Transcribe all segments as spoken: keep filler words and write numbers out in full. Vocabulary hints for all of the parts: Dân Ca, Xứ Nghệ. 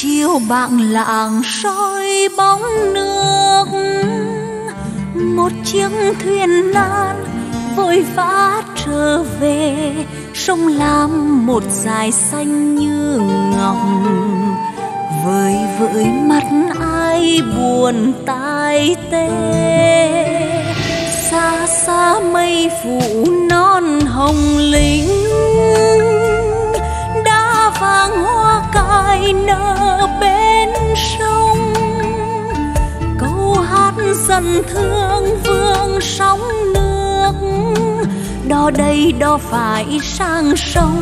chiều bạn lạng soi bóng nước, một chiếc thuyền nan vội vã trở về. Sông Lam một dải xanh như ngọc, vơi vợi mắt ai buồn tai tê. Xa xa mây phủ non hồng lính, đã vàng hoa cài nở bên sông. Câu hát dần thương vương sóng nước, đò đây đò phải sang sông,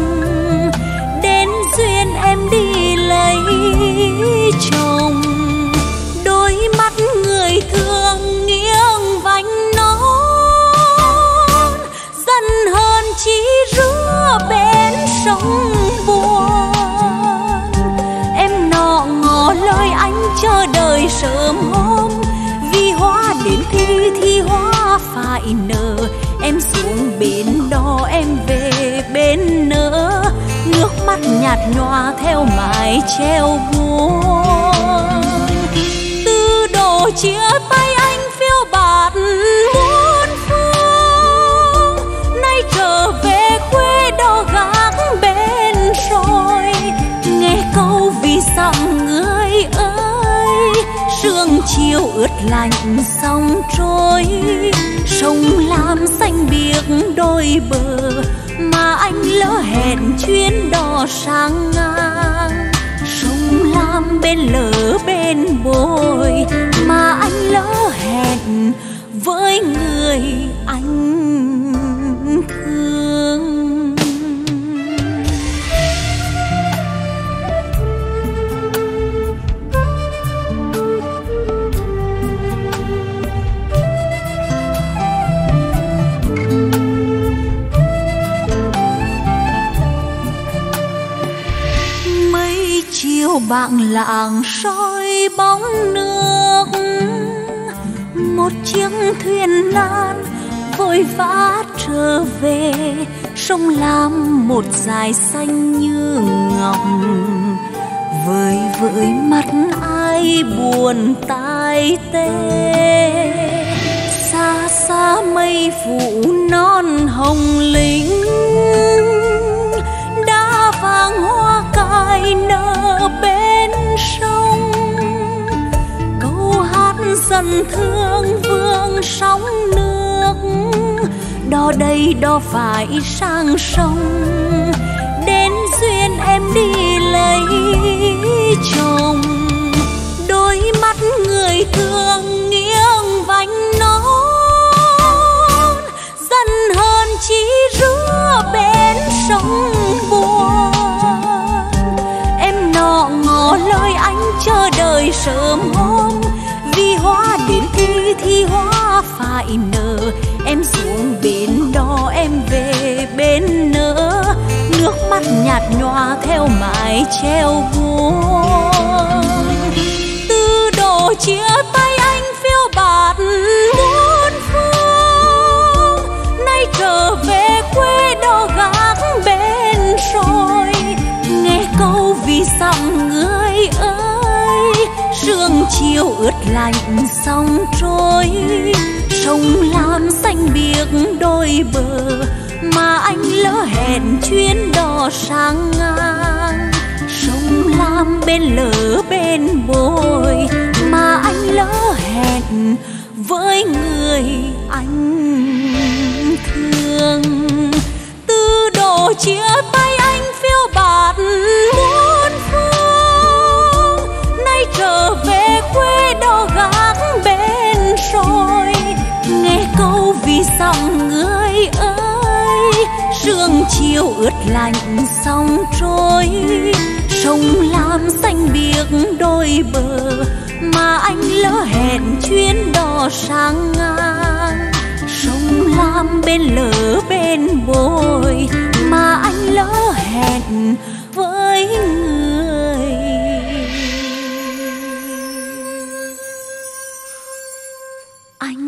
đến duyên em đi lấy chồng. Đôi mắt người thương nghiêng vành nón, dần hơn chỉ rứa bên sông buồn. Em nọ ngỏ lời anh chờ đợi sớm hôm, vì hoa đến khi thì hoa phải nở. Em xuống bến đò em về bên nỡ, nước mắt nhạt nhòa theo mái treo buồn. Từ đồ chia tay anh phiêu bạt muôn phương, nay trở về quê đò gác bên rồi. Nghe câu vì dòng người ơi, sương chiều ướt lạnh sông trôi. Sông Lam xanh biếc đôi bờ, mà anh lỡ hẹn chuyến đò sang ngang. Sông Lam bên lỡ bên bồi, mà anh lỡ hẹn với người anh thương. Bạn lạng soi bóng nước, một chiếc thuyền nan vội vã trở về. Sông Lam một dải xanh như ngọc, vơi vợi mắt ai buồn tai tê. Xa xa mây phủ non hồng lính, đã vàng hoa cài nở bên sông. Câu hát dần thương vương sóng nước, đò đây đò phải sang sông, đến duyên em đi lấy chồng. Đôi mắt người thương nghiêng vành nón, dần hơn chỉ rứa bên sông buồn. Ngỏ lời anh chờ đợi sớm hôm, vì hoa đến khi thì hoa phải nở. Em xuống bến đò em về bên nỡ, nước mắt nhạt nhòa theo mái treo buồn. Từ đồ chia tay anh phiêu bạt muôn phương, nay trở về quê đò gác bên rồi. Nghe câu vì dòng người ơi, sương chiều ướt lạnh sông trôi. Sông Lam xanh biếc đôi bờ, mà anh lỡ hẹn chuyến đò sang ngang. Sông Lam bên lỡ bên bồi, mà anh lỡ hẹn với người anh thương. Từ đồ chia tay anh phiêu bạt muôn phương, nay trở về quê đò gác bên rồi. Nghe câu vì dòng người ơi, sương chiều ướt lạnh sông trôi. Sông Lam xanh biếc đôi bờ, mà anh lỡ hẹn chuyến đò sang ngang. Sông Lam bên lỡ bên bồi, mà anh lỡ hẹn với người anh.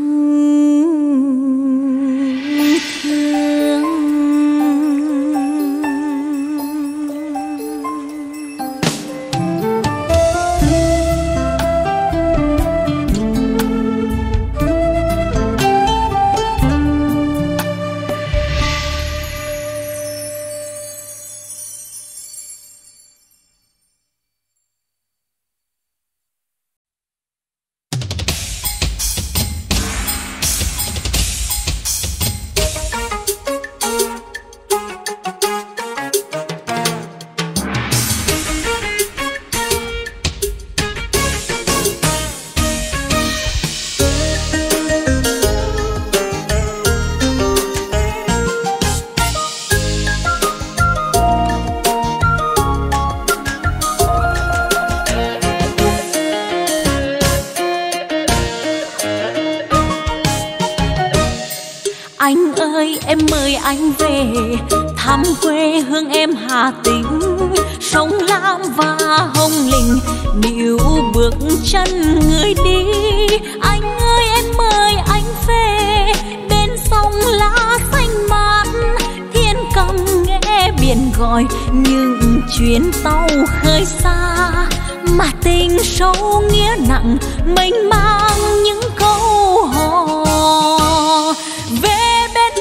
ơi em mời anh về thăm quê hương em Hà Tĩnh, sông Lam và Hồng Lĩnh. Níu bước chân người đi, anh ơi em mời anh về bên sông lá xanh mát. Thiên cầm nghe biển gọi những chuyến tàu khơi xa, mà tình sâu nghĩa nặng mênh mang những câu hò. Về bên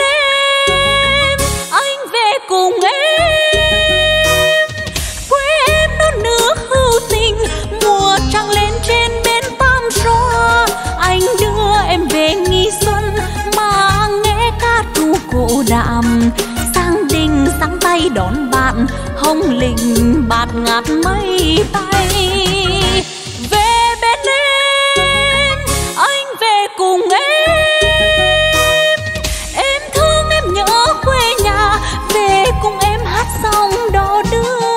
em, anh về cùng em, quê em non nước hữu tình, mùa trăng lên trên bên Tam Xoa. Anh đưa em về nghi xuân mà nghe ca trù cổ đạm, sang đình sang tay đón bạn, Hồng Lĩnh bạt ngát mây bay. Cùng em, em thương em nhớ quê nhà, về cùng em hát song đò đưa.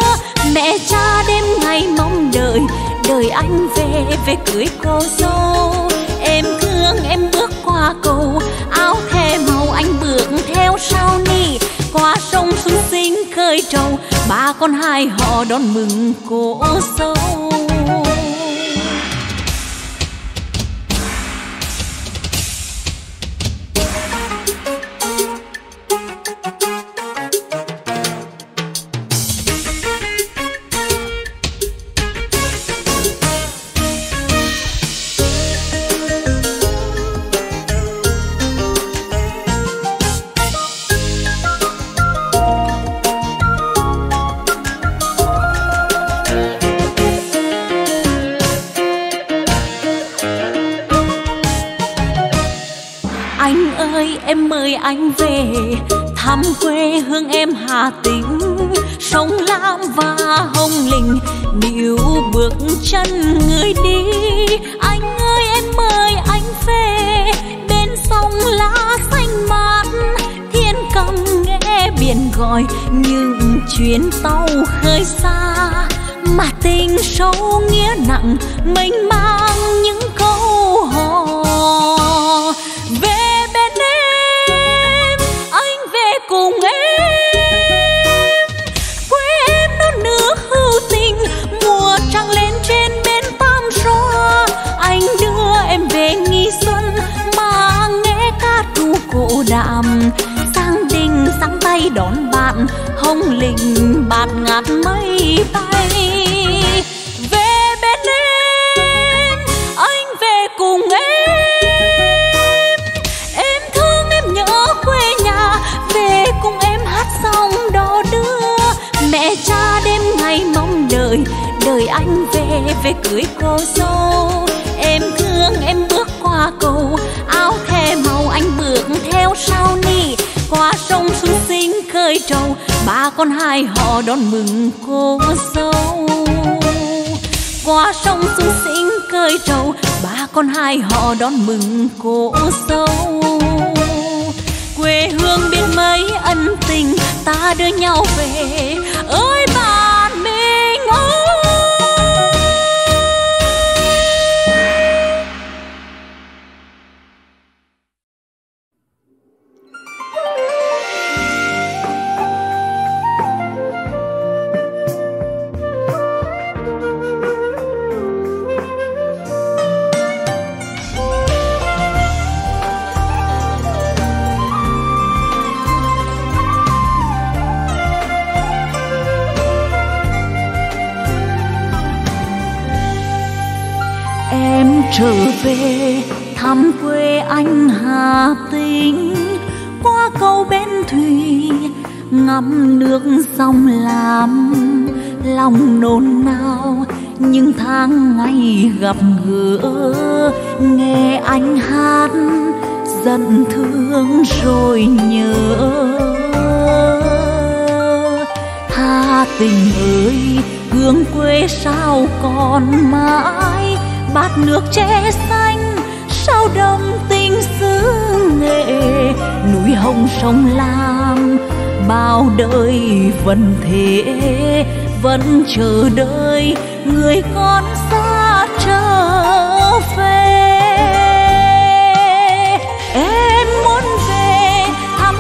Mẹ cha đêm ngày mong đợi, đợi anh về về cưới cô dâu. Em thương em bước qua cầu, áo thề màu anh bước theo sau ni. Qua sông xuống xinh khơi trầu, ba con hai họ đón mừng cô dâu. Anh về thăm quê hương em Hà Tĩnh, sông Lam và Hồng Lĩnh. Níu bước chân người đi, anh ơi em mời anh về bên sông lá xanh mát. Thiên cầm nghe biển gọi những chuyến tàu khơi xa, mà tình sâu nghĩa nặng mênh mang những câu hò. Về bên em, cùng em, quê em non nước hữu tình, mùa trăng lên trên bên Tam Xoa. Anh đưa em về nghi xuân mà nghe ca trù cổ đạm, sang đình sang tay đón bạn, Hồng Lĩnh bạt ngát mây bay. Về bên em, anh về cùng em, cùng em hát song đò đưa. Mẹ cha đêm ngày mong đợi, đợi anh về về cưới cô dâu. Em thương em bước qua cầu, áo thề màu anh bước theo sau ni. Qua sông xuống xinh khơi trầu, ba con hai họ đón mừng cô dâu. Qua sông xuống xinh khơi trầu, ba con hai họ đón mừng cô dâu. Quê hương biết mấy ân tình, ta đưa nhau về ơi bạn mình ơi. Trở về thăm quê anh Hà Tĩnh, qua cầu bến thủy ngắm nước sông Lam. Lòng nôn nao những tháng ngày gặp gỡ, nghe anh hát giận thương rồi nhớ. Hà Tĩnh ơi, hương quê sao còn mãi, bát nước tre xanh sao đông tình xứ Nghệ. Núi Hồng sông Lam bao đời vẫn thế, vẫn chờ đợi người con xa trở về. Em muốn về thăm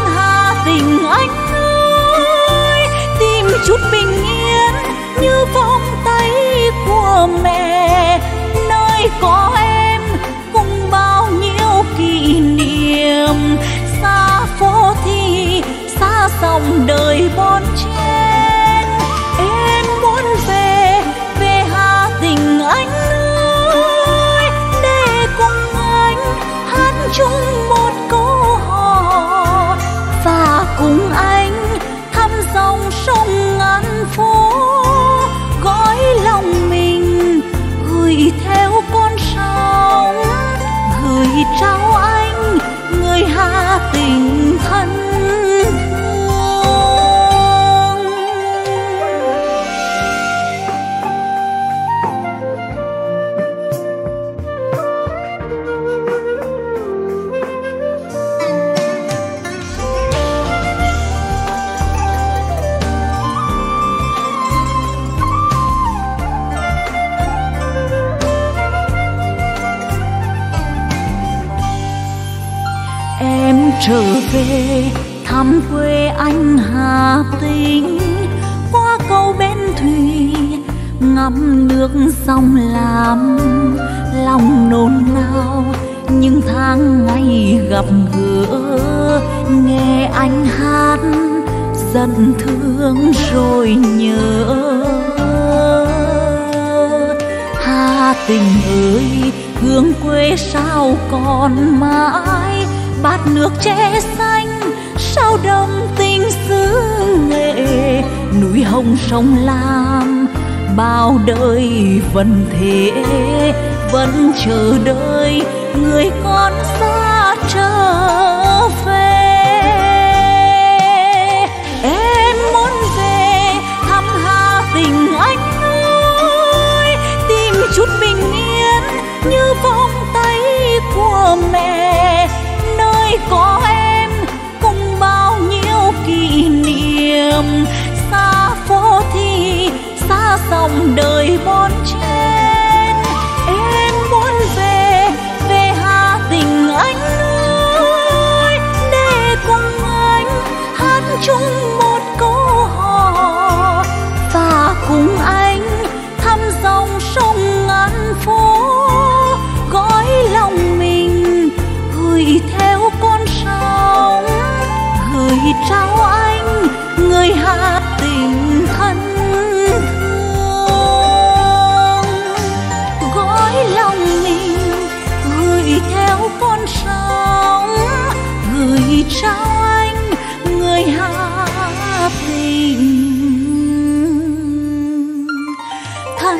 trở về thăm quê anh Hà Tĩnh, qua cầu Bến Thủy ngắm nước sông Lam, lòng nôn nao những tháng ngày gặp gỡ, nghe anh hát dần thương rồi nhớ. Hà Tĩnh ơi, hương quê sao còn mãi, bát nước tre xanh sao đông tình xứ Nghệ, núi Hồng sông Lam bao đời vẫn thế, vẫn chờ đợi người con xa trở về. Em muốn về thăm Hà Tĩnh anh ơi, tìm chút bình yên như vòng tay của mẹ, nơi có em cùng bao nhiêu kỷ niệm, xa phố thị xa dòng đời bon chen. Em muốn về về Hà Tĩnh anh ơi, để cùng anh hát chung một câu hò, và cùng anh thăm dòng sông ngàn phố, gói lòng mình gửi theo con sông, gửi trao anh người Hà Tĩnh thân. Con sóng gửi trao anh người Hà Tĩnh thân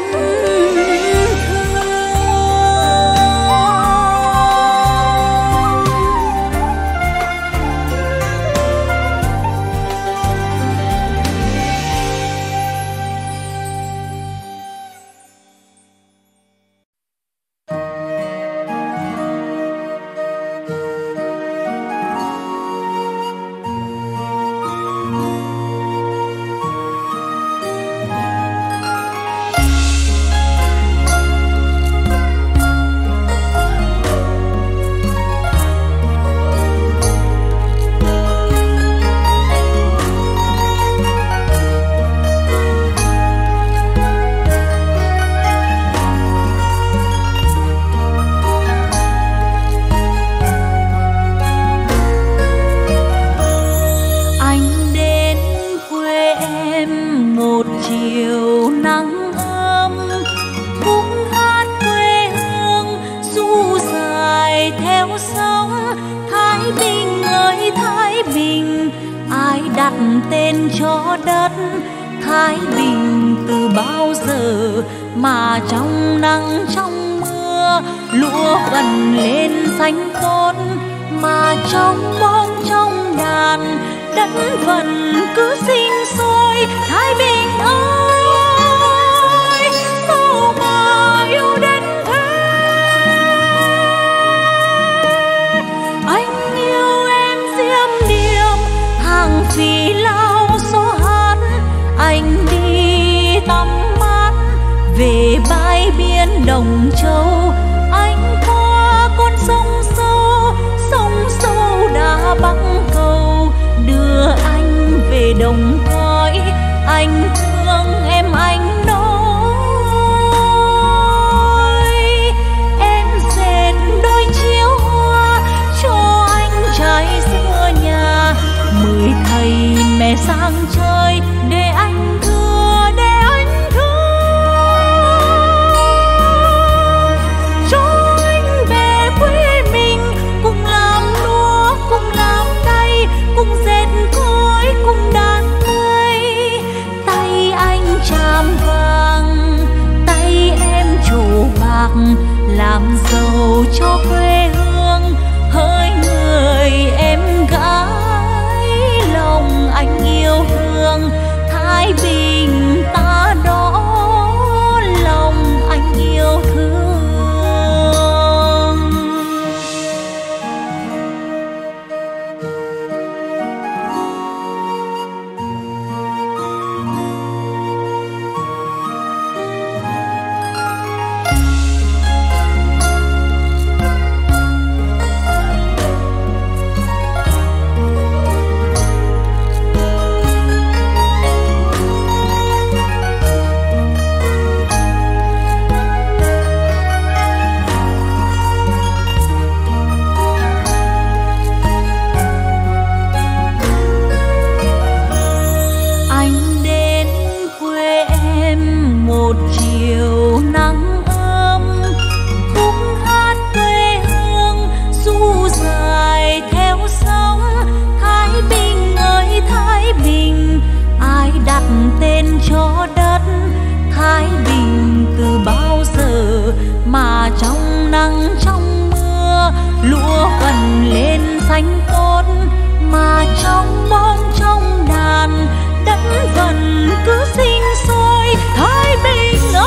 mà trong món trong đàn đất vần cứ sinh sôi thái bình ơi.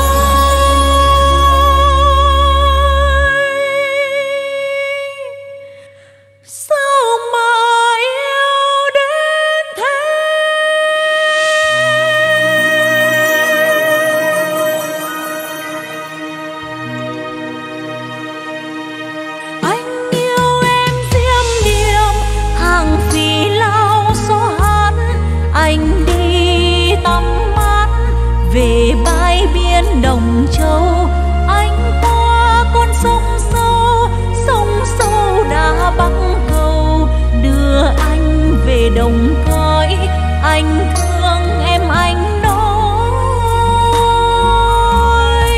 Sao mà yêu đến thế? Anh yêu em diêm điềm hàng phí lao số hát, anh đi tắm mát về bãi biên Đồng Châu, anh qua con sông sâu, sông sâu đã bắc cầu đưa anh về đồng cõi. Anh thương em anh nói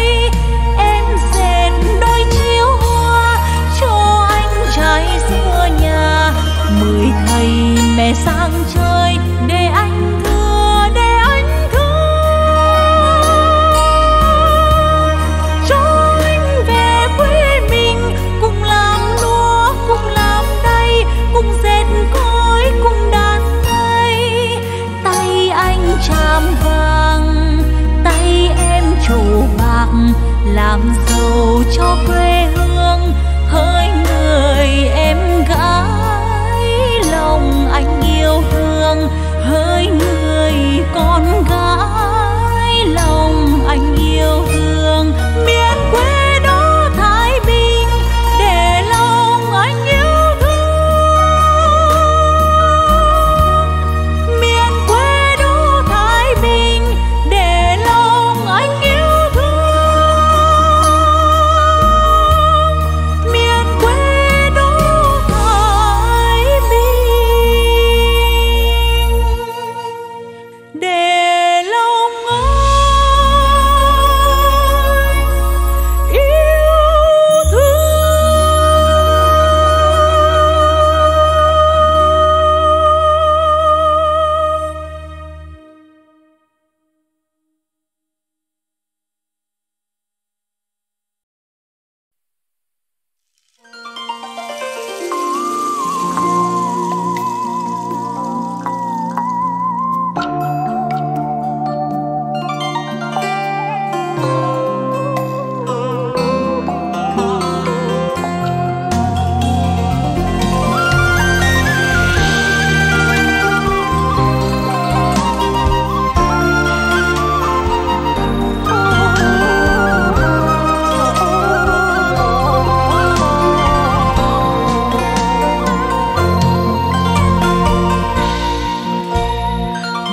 em dệt đôi chiếu hoa cho anh trai xưa nhà, mời thầy mẹ sang chơi để anh thưa để anh thương, cho anh về quê mình cùng làm lúa cùng làm đầy cùng dệt cối cùng đàn tay. Tay anh chạm vàng tay em trổ bạc, làm giàu cho quê hương hỡi người em gái, lòng anh yêu thương hỡi người con gái, lòng anh yêu thương miền quê đó thái bình để lòng anh yêu thương, miền quê đó thái bình để lòng anh yêu thương, miền quê đó thái bình để lòng anh yêu thương.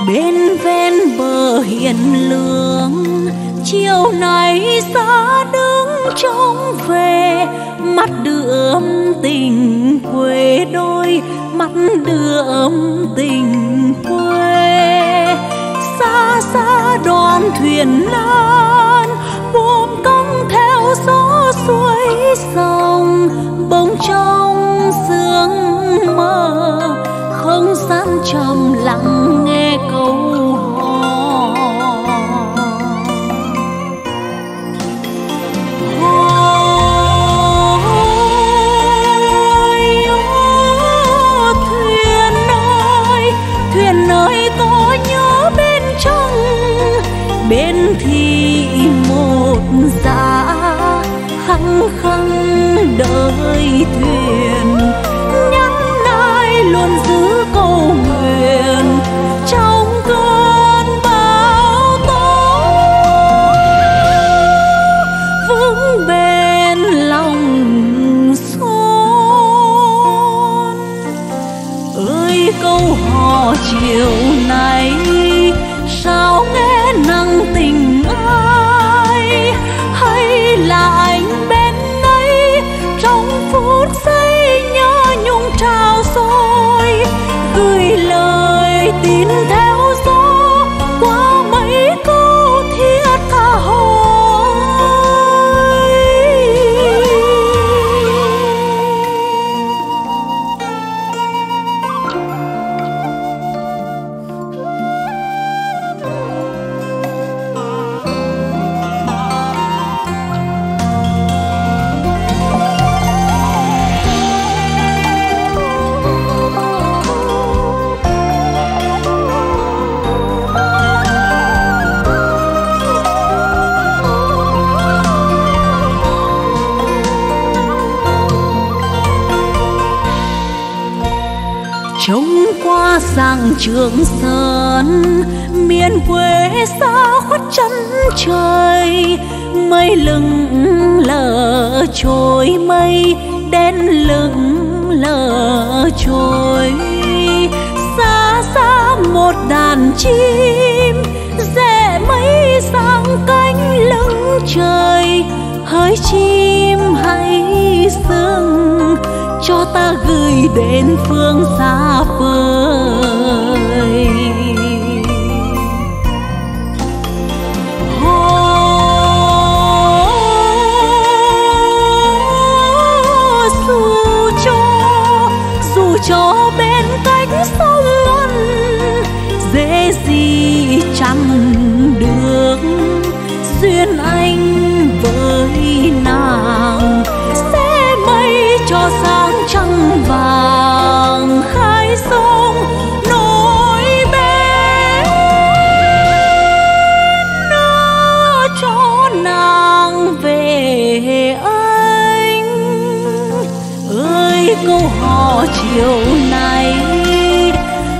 Bên ven bờ hiền lương, chiều nay xa đứng trông về, mắt đượm tình quê đôi, mắt đượm tình quê. Xa xa đoàn thuyền lan, buồm cong theo gió suối sông, bỗng trong sương mơ, không gian trầm lặng nghe câu hò. Ôi, ô, thuyền ơi, thuyền ơi có nhớ bên trong, bên thì một dã khăng khăng đợi thuyền, nhắn lại luôn giữ câu nguyện trong cơn bão tố, vững bên lòng son. Ơi câu hò chiều nay sao nghe nặng tình ai, hay là anh bên đây trong phút giây nhớ nhung trao xôi, gửi lời tin theo gió qua mấy câu thiết tha hỏi. rằng Trường Sơn miền quê xa khuất chân trời, mây lưng lờ trôi, mây đen lưng lờ trôi. Xa xa một đàn chim rẽ mây sang cánh lưng trời, hỡi chim hãy dừng cho ta gửi đến phương xa vời. Ô dù cho dù cho bên cánh sông ngân dễ gì chẳng được duyên anh với nàng, sẽ mây cho sáng trăng vàng khai sông nối bên nó cho nàng về anh. Ơi câu hò chiều nay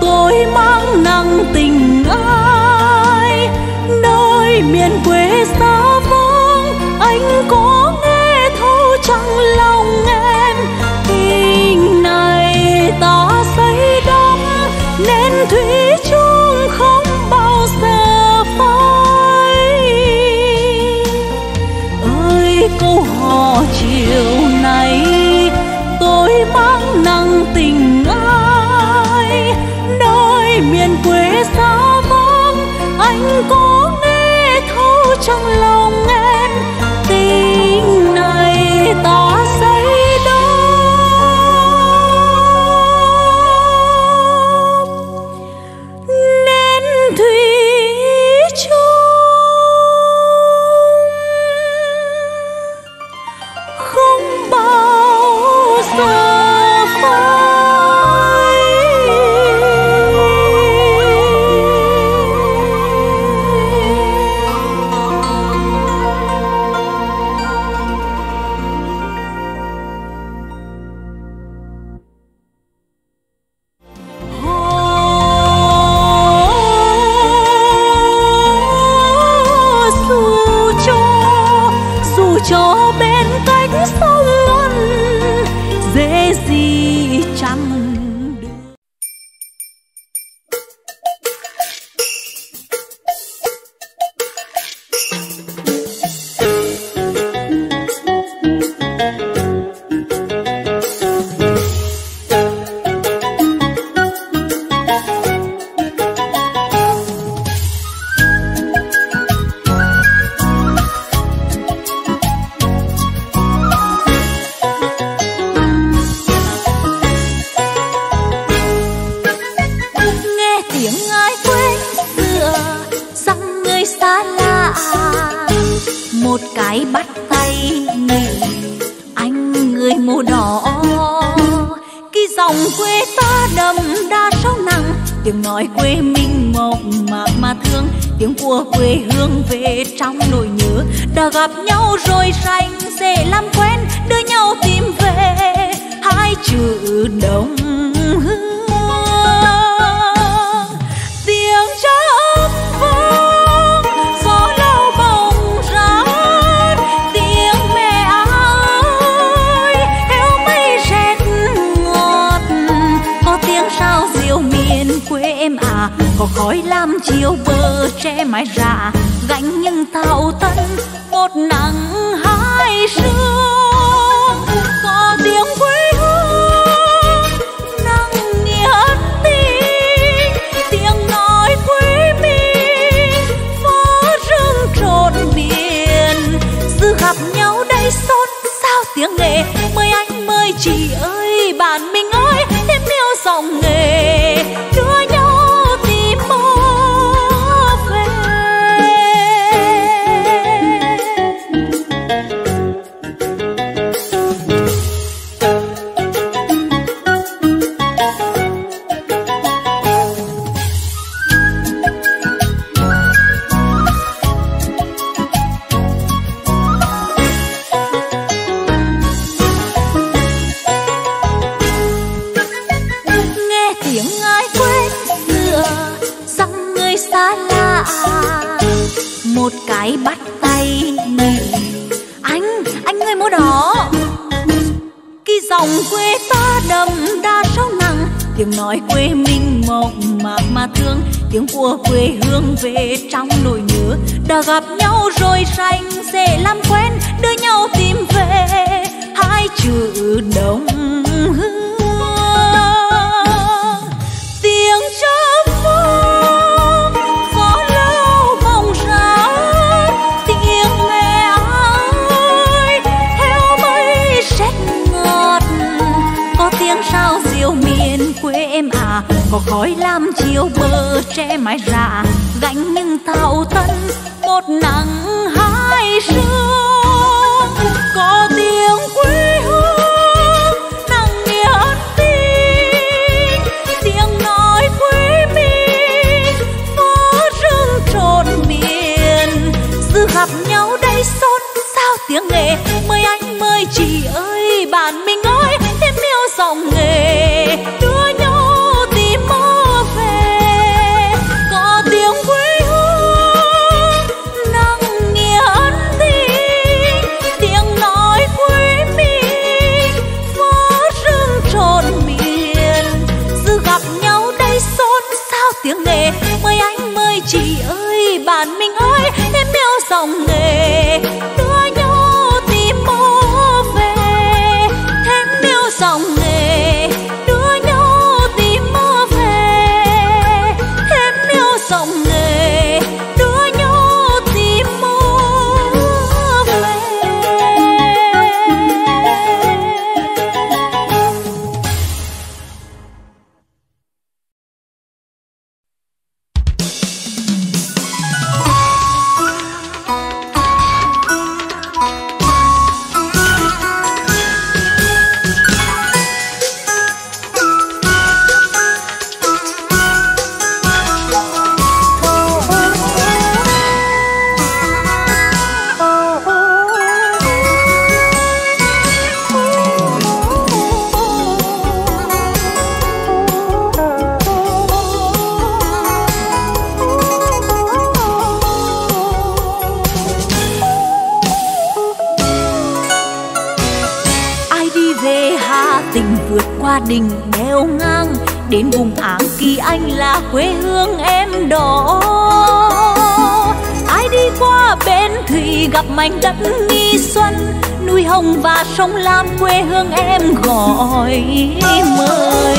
tôi mang nặng tình ai nơi miền quê xa vắng, anh có nghe thấu trong lòng em tình này ta say đắm nên thủy chung không bao giờ phai. Ơi câu hò chiều nay tôi mang nặng tình ai nơi miền quê xa vắng, anh có nghe thấu trong lòng em tình này ta say đắm nên thủy chung không bao giờ phai. Ô dù cho dù cho bên cánh sông ngân dễ gì chẳng được. Nghe tiếng ai quên xưa dòng người xa lạ, một cái bắt tay mình anh người màu đỏ. Khi dòng quê ta đậm đà sâu nặng, tiếng nói quê mình mộng mạc mà thương, tiếng của quê hương về trong nỗi nhớ. Đã gặp nhau rồi rành sẽ làm quen, đưa nhau tìm về hai chữ đồng hương. Có khói lam chiều bờ tre mái rạ, gánh nhưng tàu tân một nắng hai sương. Có tiếng quê hương nặng nghĩa tình, tiếng nói quê mình phố rừng trộn biển. Dù gặp nhau đây xôn xao tiếng Nghệ, mời anh mời chị ơi bạn mình ơi thêm yêu dòng nghề. người mùa đỏ. Khi dòng quê ta đậm đà sâu nặng, tiếng nói quê mình mộng mà mà thương, tiếng của quê hương về trong nỗi nhớ. Đã gặp nhau rồi rành sẽ làm quen, đưa nhau tìm về hai chữ đồng hương. Tiếng chớp vang gió lâu mong ráo, tiếng mẹ ơi theo mây rét ngọt. Có tiếng sao diều miền quê em à, có khói lam chiều bờ tre mái rạ, gánh nhưng tàu thân một nắng hai sương. Có tiếng quê hương nặng nghĩa tình, tiếng nói quê mình có rừng trồn miền. Sự gặp nhau đây xôn xao tiếng Nghệ, mời anh mời chị ơi bạn mình ơi, thêm yêu giọng Nghệ đưa nhau. Tiếng Nghệ mời anh mời chị ơi bạn mình ơi, em yêu dòng Nghệ đưa nhau tìm mơ về, em yêu dòng Nghệ đưa nhau tìm mơ về, em yêu dòng Nghệ đưa nhau tìm mơ về. Đình đeo ngang đến vùng Áng Kỳ, anh là quê hương em đó. Ai đi qua bến Thủy gặp mảnh đất nghi xuân, núi Hồng và sông Lam quê hương em gọi mời.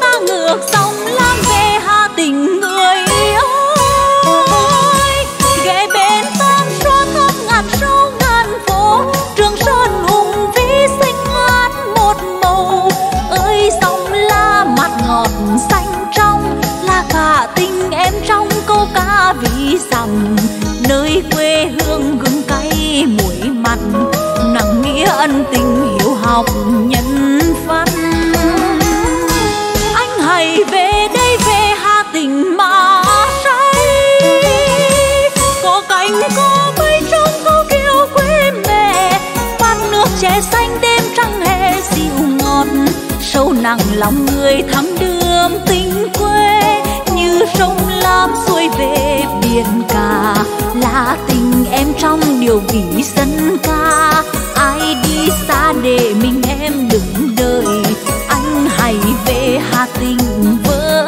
Ta ngược sông Lam về Hà Tĩnh người ơi, ghé bên Tam Xoa thấp ngàn sâu ngàn phố, Trường Sơn hùng vĩ xinh ngát một màu. Sông La mặt ngọt xanh trong, là cả tình em trong câu ca ví dặm. Nơi quê hương gừng cay muối mặn, nặng nghĩa ân tình hiếu học nhân văn. Anh hãy về đây về Hà Tĩnh mà say, có cánh có mây trong câu kiều quê mẹ. Bát nước chè xanh đêm trăng hè dịu ngọt, sâu nặng lòng người thắm đượm tình quê. Như sông Lam xuôi về biển cả, là tình em trong điều vị dân ca. Ai đi xa để mình em đừng đợi, anh hãy về Hà Tĩnh với.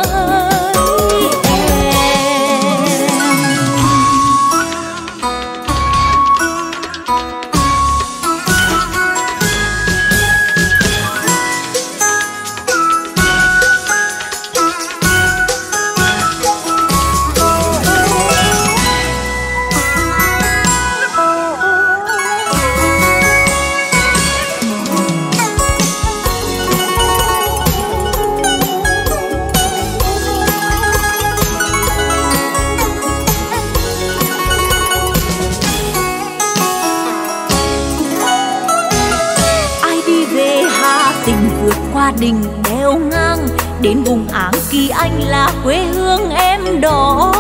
Đình đeo ngang đến vùng Áng Kỳ, anh là quê hương em đó.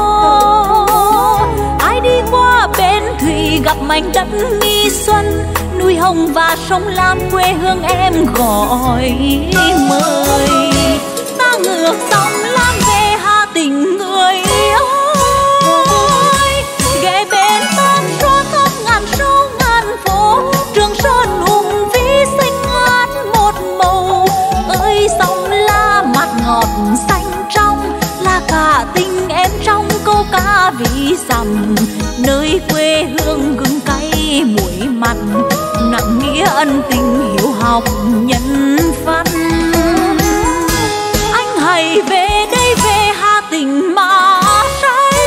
Ai đi qua bến Thủy gặp mảnh đất nghi xuân, núi Hồng và sông Lam quê hương em gọi mời. Ta ngược sông Lam về Hà Tĩnh người ơi, ghé bên Tam Xoa thấp ngàn sâu ngàn phố, Trường Sơn xa vì dằm nơi quê hương gừng cay muối mặn nặng nghĩa ân tình hiếu học nhân văn. Anh hãy về đây về Hà Tĩnh mà say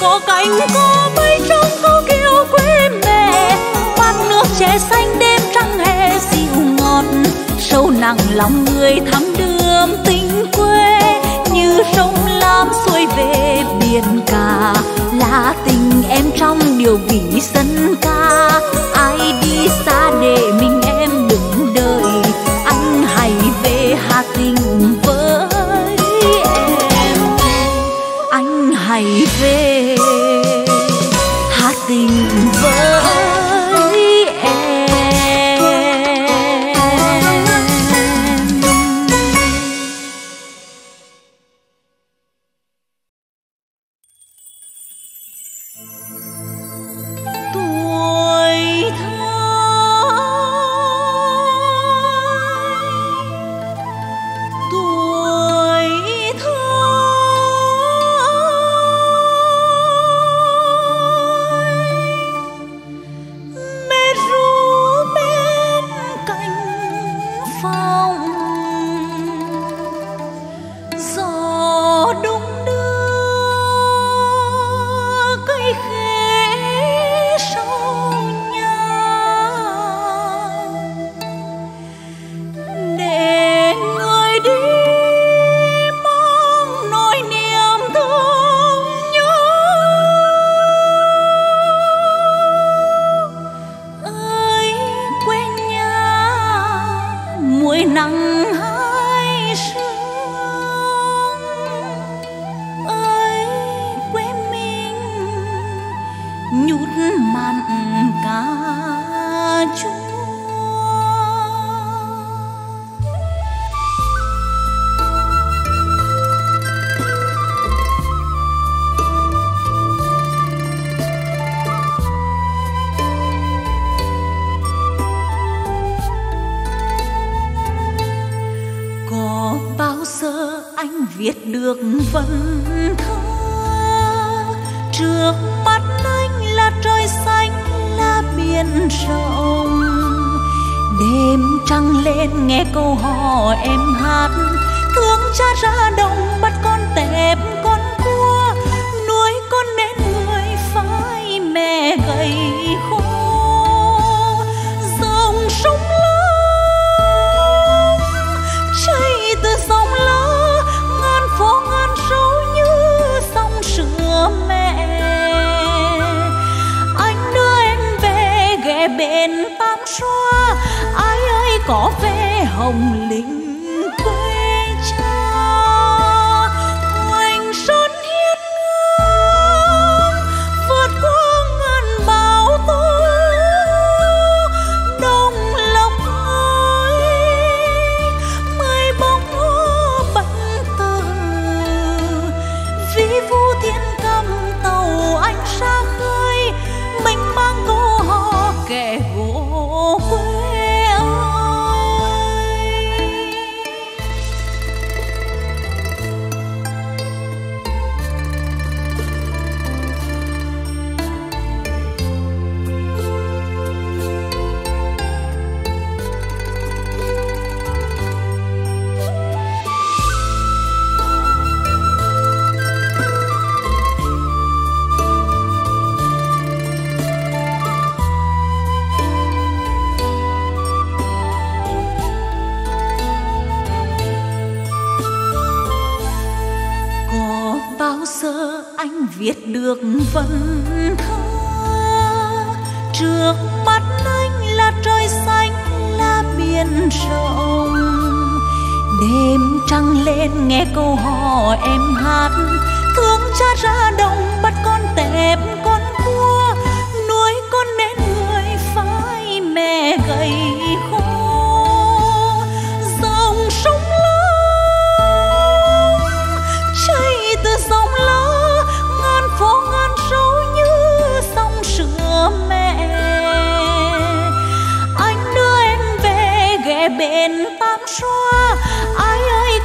có cánh có mây trong câu kiều quê mẹ bát nước chè xanh đêm trăng hè dịu ngọt sâu nặng lòng người thắm đượm tình quê như sông Lam xuôi về biển cả là tình em trong điều vị dân ca. Ai đi xa để mình em đừng đợi, anh hãy về Hà Tĩnh với em, anh hãy về Hà Tĩnh với.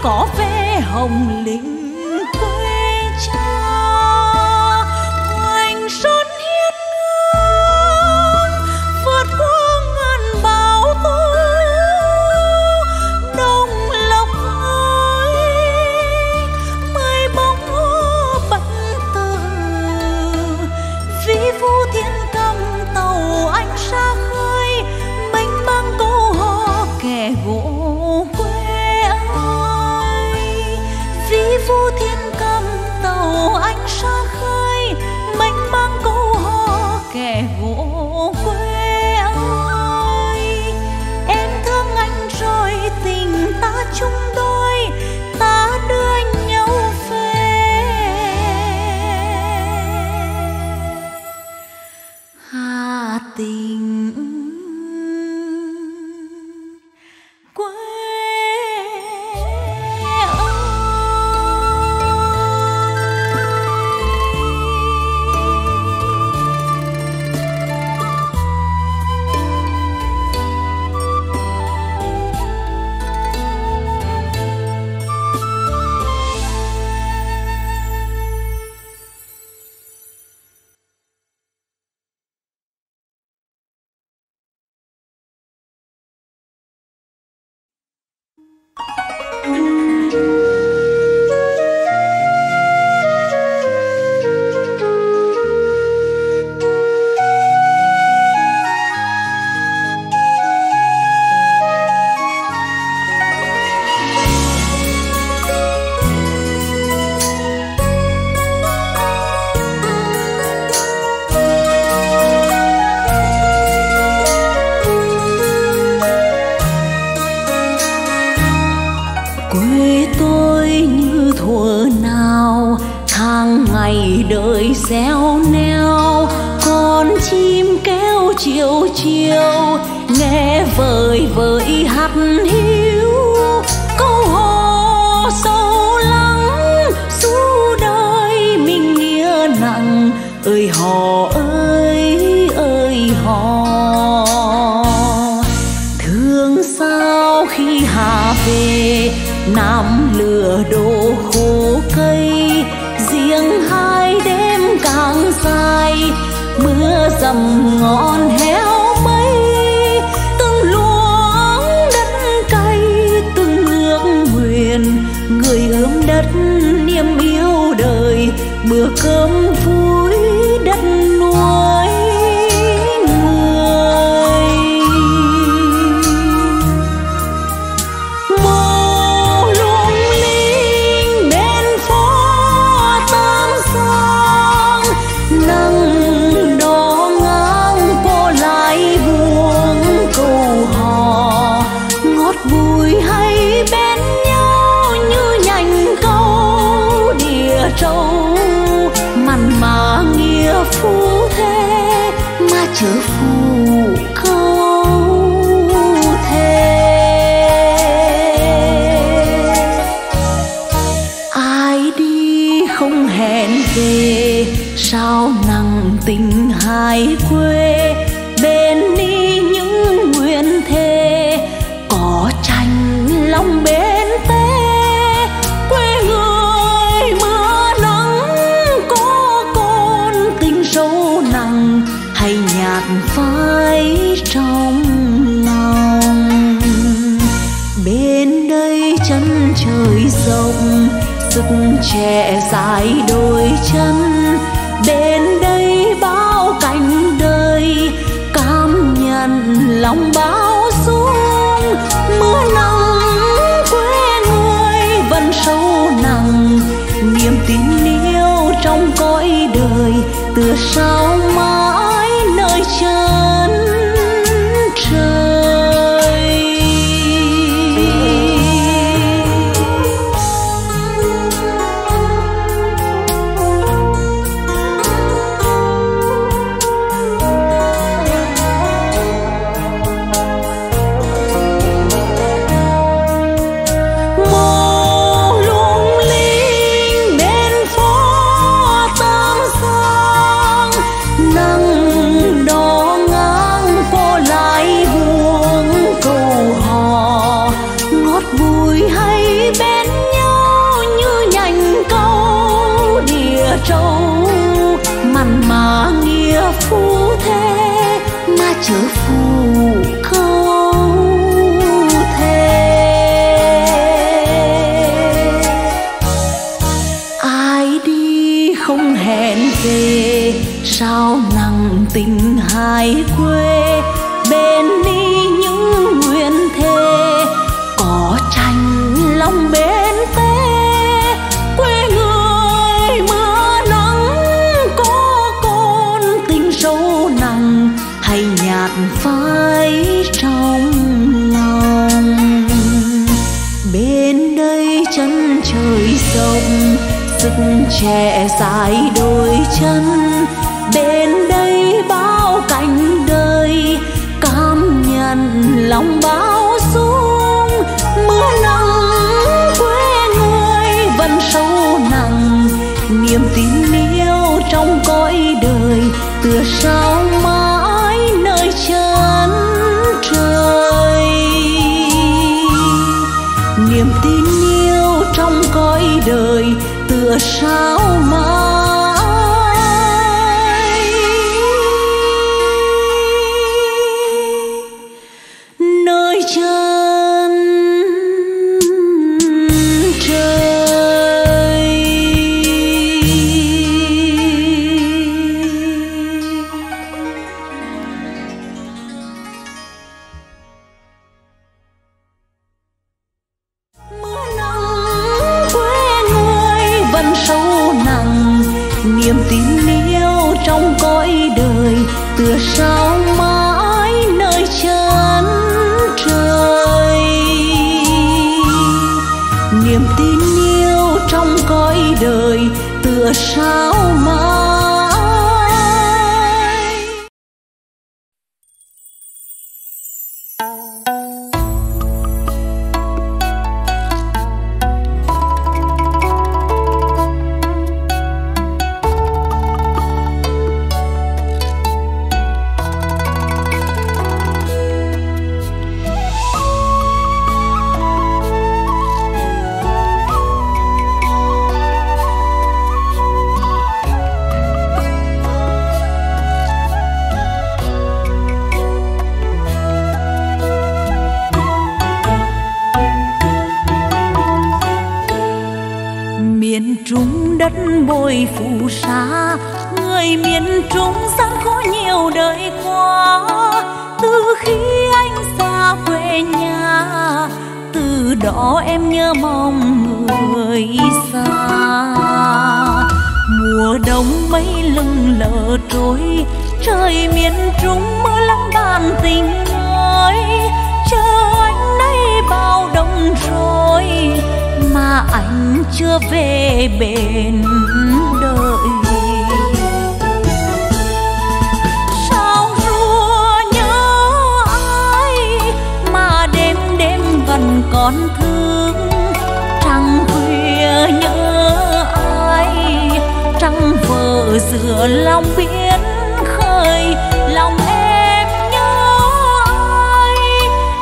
Có vẻ hồng lính quê cha yêu nghe vời vợi hát hiu câu hò sâu lắng dù đời mình nghĩa nặng ơi hò ơi ơi hò thương sao khi Hà về Nam lửa đổ khô cây riêng hai đêm càng dài mưa dầm ngọn héo mây từng luống đất cay từng ước nguyện người ươm đất niềm yêu đời bữa cơm vui đất nuôi người mồ lung linh bên phố tam giang nắng phú thế mà chớ phù câu thế ai đi không hẹn về sao nặng tình hai quê bên đi những nguyện thề có tranh lòng bế phai trong lòng bên đây chân trời rộng sức trẻ dài đôi chân bên đây bao cảnh đời cảm nhận lòng bão xuống mưa nắng quê người vẫn sâu nặng niềm tin yêu trong cõi đời từ sau mãi chân trời mồ lung linh bên phố tam giang nắng trâu mặn mà nghĩa phú thế mà chớ phù câu thế ai đi không hẹn về sao nặng tình hai quê bên đi những nguyện thề có tranh lòng bên tế quê người mưa hay nhạt phai trong lòng bên đây chân trời rộng sức trẻ dài đôi chân bên đây bao cảnh đời cảm nhận lòng bão xuống mưa nắng quê người vẫn sâu nặng niềm tin yêu trong cõi đời từ sau mãi nơi chân trời niềm tin yêu trong cõi đời từ sau mãi nơi chân sâu nặng niềm tin yêu trong cõi đời từ sao mãi nơi chân trời niềm tin yêu trong cõi đời từ sao mãi. đất bồi phù sa, người miền Trung gian khổ nhiều đời qua. Từ khi anh xa quê nhà, từ đó em nhớ mong người xa. Mùa đông mây lưng lờ trôi, trời miền Trung mưa lắm bàn tình ơi. Chờ anh nay bao đông rồi, mà anh chưa về bên đời. Sao rùa nhớ ai mà đêm đêm vẫn còn thương, trăng khuya nhớ ai trăng vờ giữa lòng biển khơi. Lòng em nhớ ai,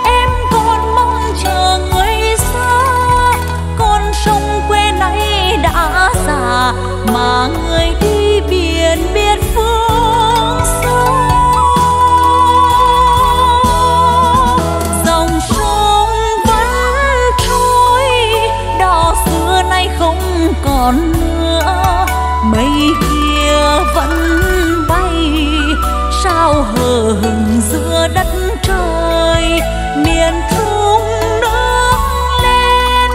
em còn mong chờ người xa. Con sông quê này đã già, mà người đi biển biết phương xa. Dòng sông vẫn trôi, đò xưa nay không còn nữa. Mây kia vẫn bay sao hờ hững giữa đất trời. Miền Trung nước lên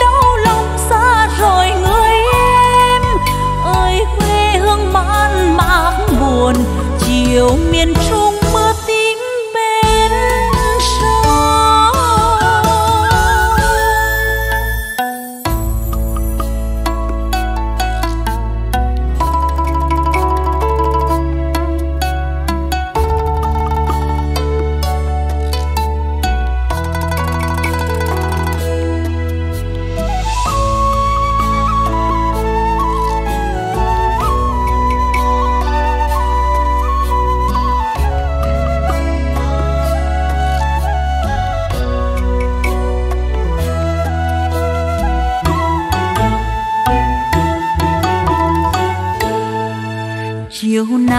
đau lòng xa rồi người em ơi. Quê hương man mác buồn, chiều miền Trung mưa tím bên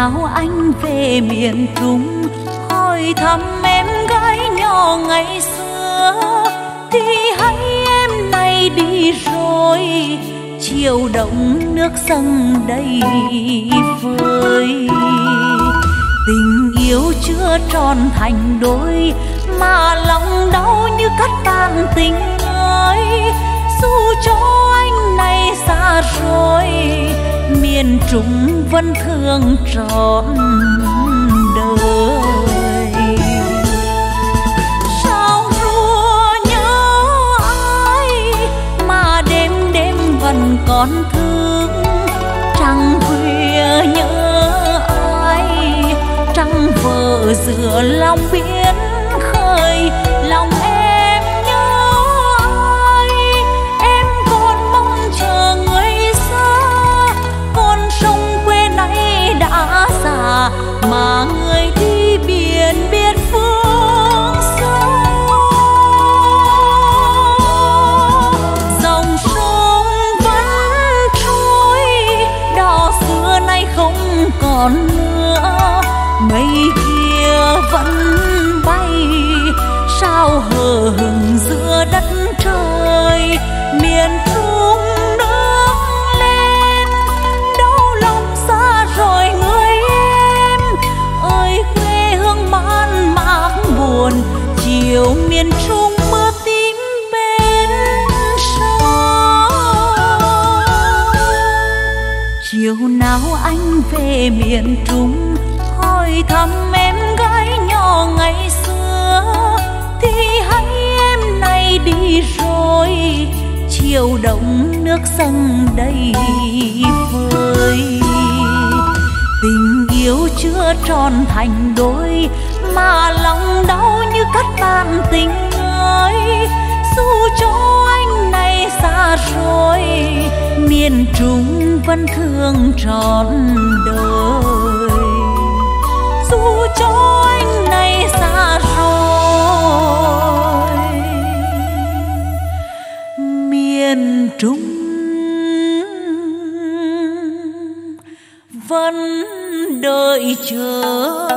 nào anh về miền Trung hỏi thăm em gái nhỏ ngày xưa. Thì hãy em này đi rồi, chiều động nước dâng đầy vơi. Tình yêu chưa tròn thành đôi, mà lòng đau như cắt tan tình ơi. Dù cho anh này xa rồi, miền Trung vẫn thương trọn đời. Sao rùa nhớ ai mà đêm đêm vẫn còn thương, trăng khuya nhớ ai trăng vờ giữa lòng biển khơi. Lòng em nhớ ai, em còn mong chờ người xa. Con sông quê này đã già, mà người đi biển biết phương xa. Dòng sông vẫn trôi, đò xưa nay không còn nữa. Mây kia vẫn bay sao hờ hững giữa đất trời. Miền Trung nước lên đau lòng xa rồi người em ơi. Quê hương man mác buồn, chiều miền Trung mưa tím bên xa. Chiều nào anh về miền Trung hỏi thăm em gái nhỏ ngày xưa. Thì hãy em này đi rồi, chiều động nước dâng đầy vơi. Tình yêu chưa tròn thành đôi, mà lòng đau như cắt tan tình ơi. Dù cho anh này xa rồi, miền Trung vẫn thương trọn đời. Dù cho anh này xa rồi, miền Trung vẫn đợi chờ.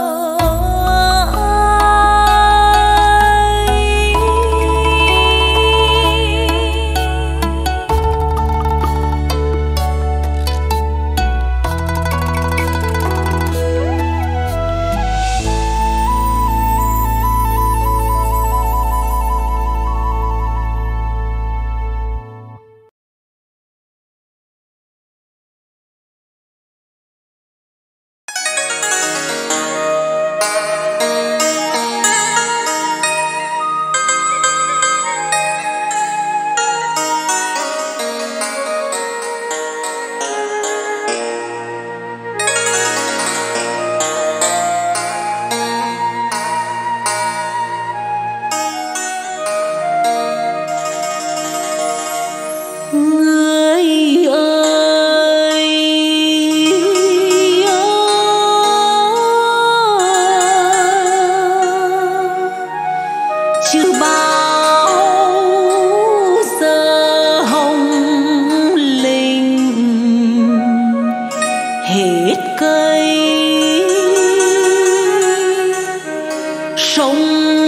sông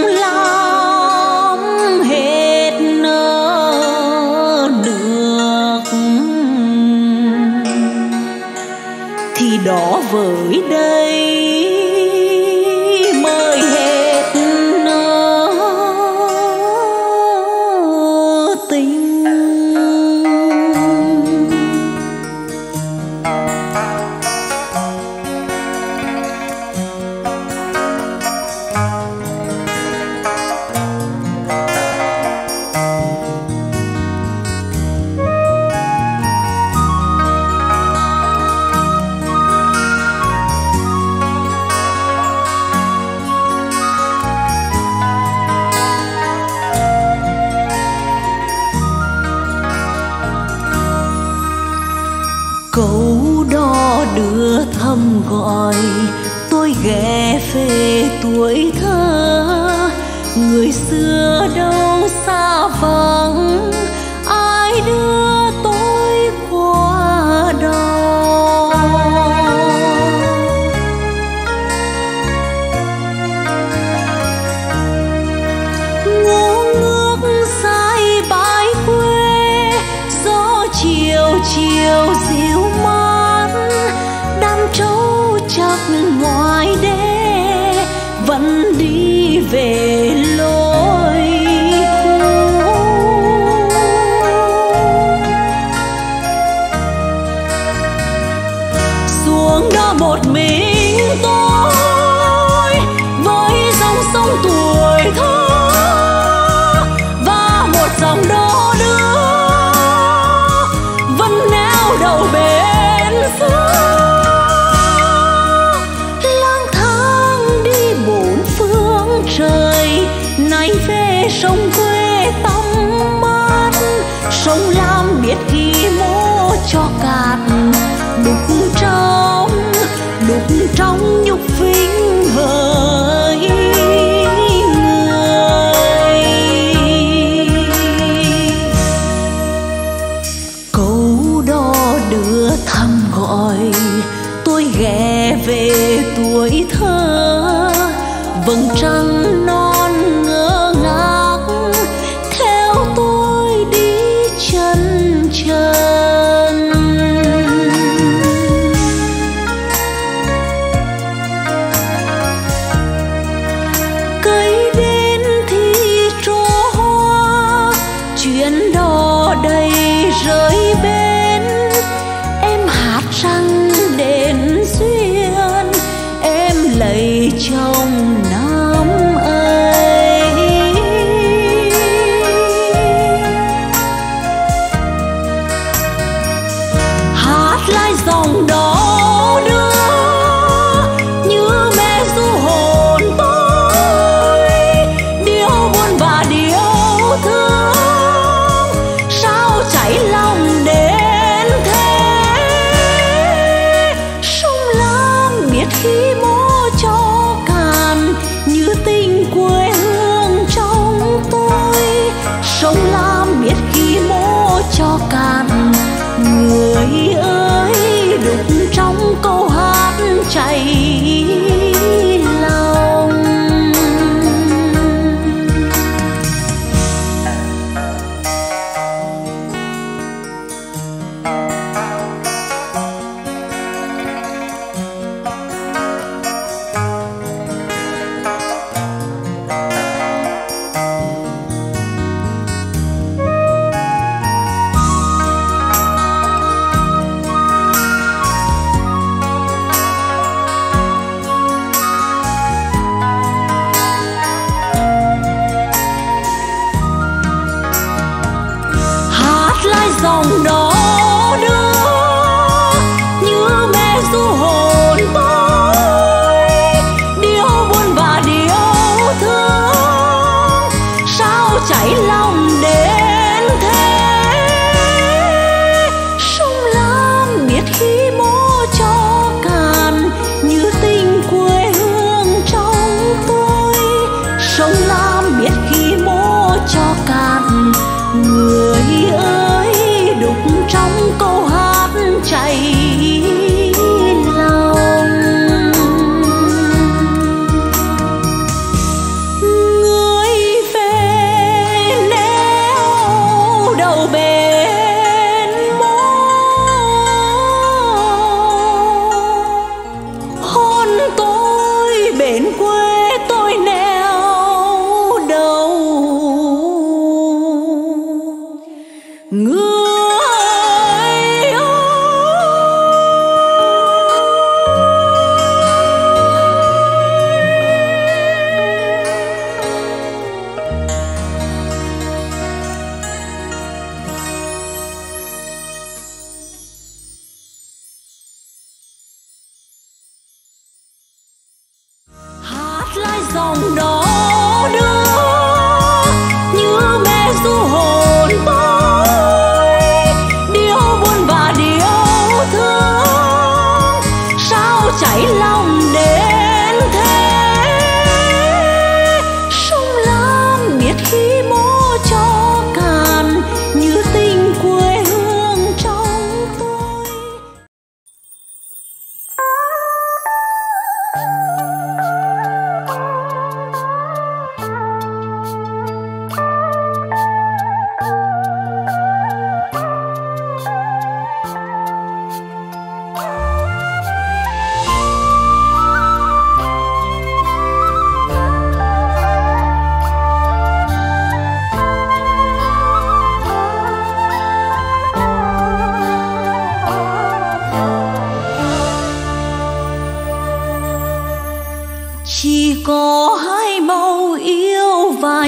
lam hết nỡ được thì đó với đây mới hết nỡ tình. Thầm gọi tôi ghé về tuổi thơ, người xưa đâu xa vắng, ai đưa tôi qua đó. Ngô nước sai bãi quê, gió chiều chiều dịu trâu chắc ngoài đê vẫn đi về lối cũ. Xuống đó một mình tôi với dòng sông tuổi thơ và một dòng đó đưa vẫn neo đầu bến xứ. Nay về sông quê tắm mát, sông Lam biết khi mô cho cạn, đục trong đục trong nhục vinh hỡi người. Câu đó đưa thăm gọi tôi ghé về tuổi thơ, vầng trăng non trong năm ấy. Hát lại dòng đó đưa như mẹ du hồn tôi, điều buồn và điều thương sao chảy lòng đến thế. Sông Lam biết khi mô cho sông Lam biết khi mô cho cạn, người ơi đục trong câu hát chảy lòng. Dòng đó đưa như mẹ du hồn tôi, điều buồn và điều thương sao chảy lòng đến thế. Sông Lam biết khi mô cho cạn, như tình quê hương trong tôi. Sông Lam biết khi mô cho cạn, người ơi trong câu hát chảy lòng.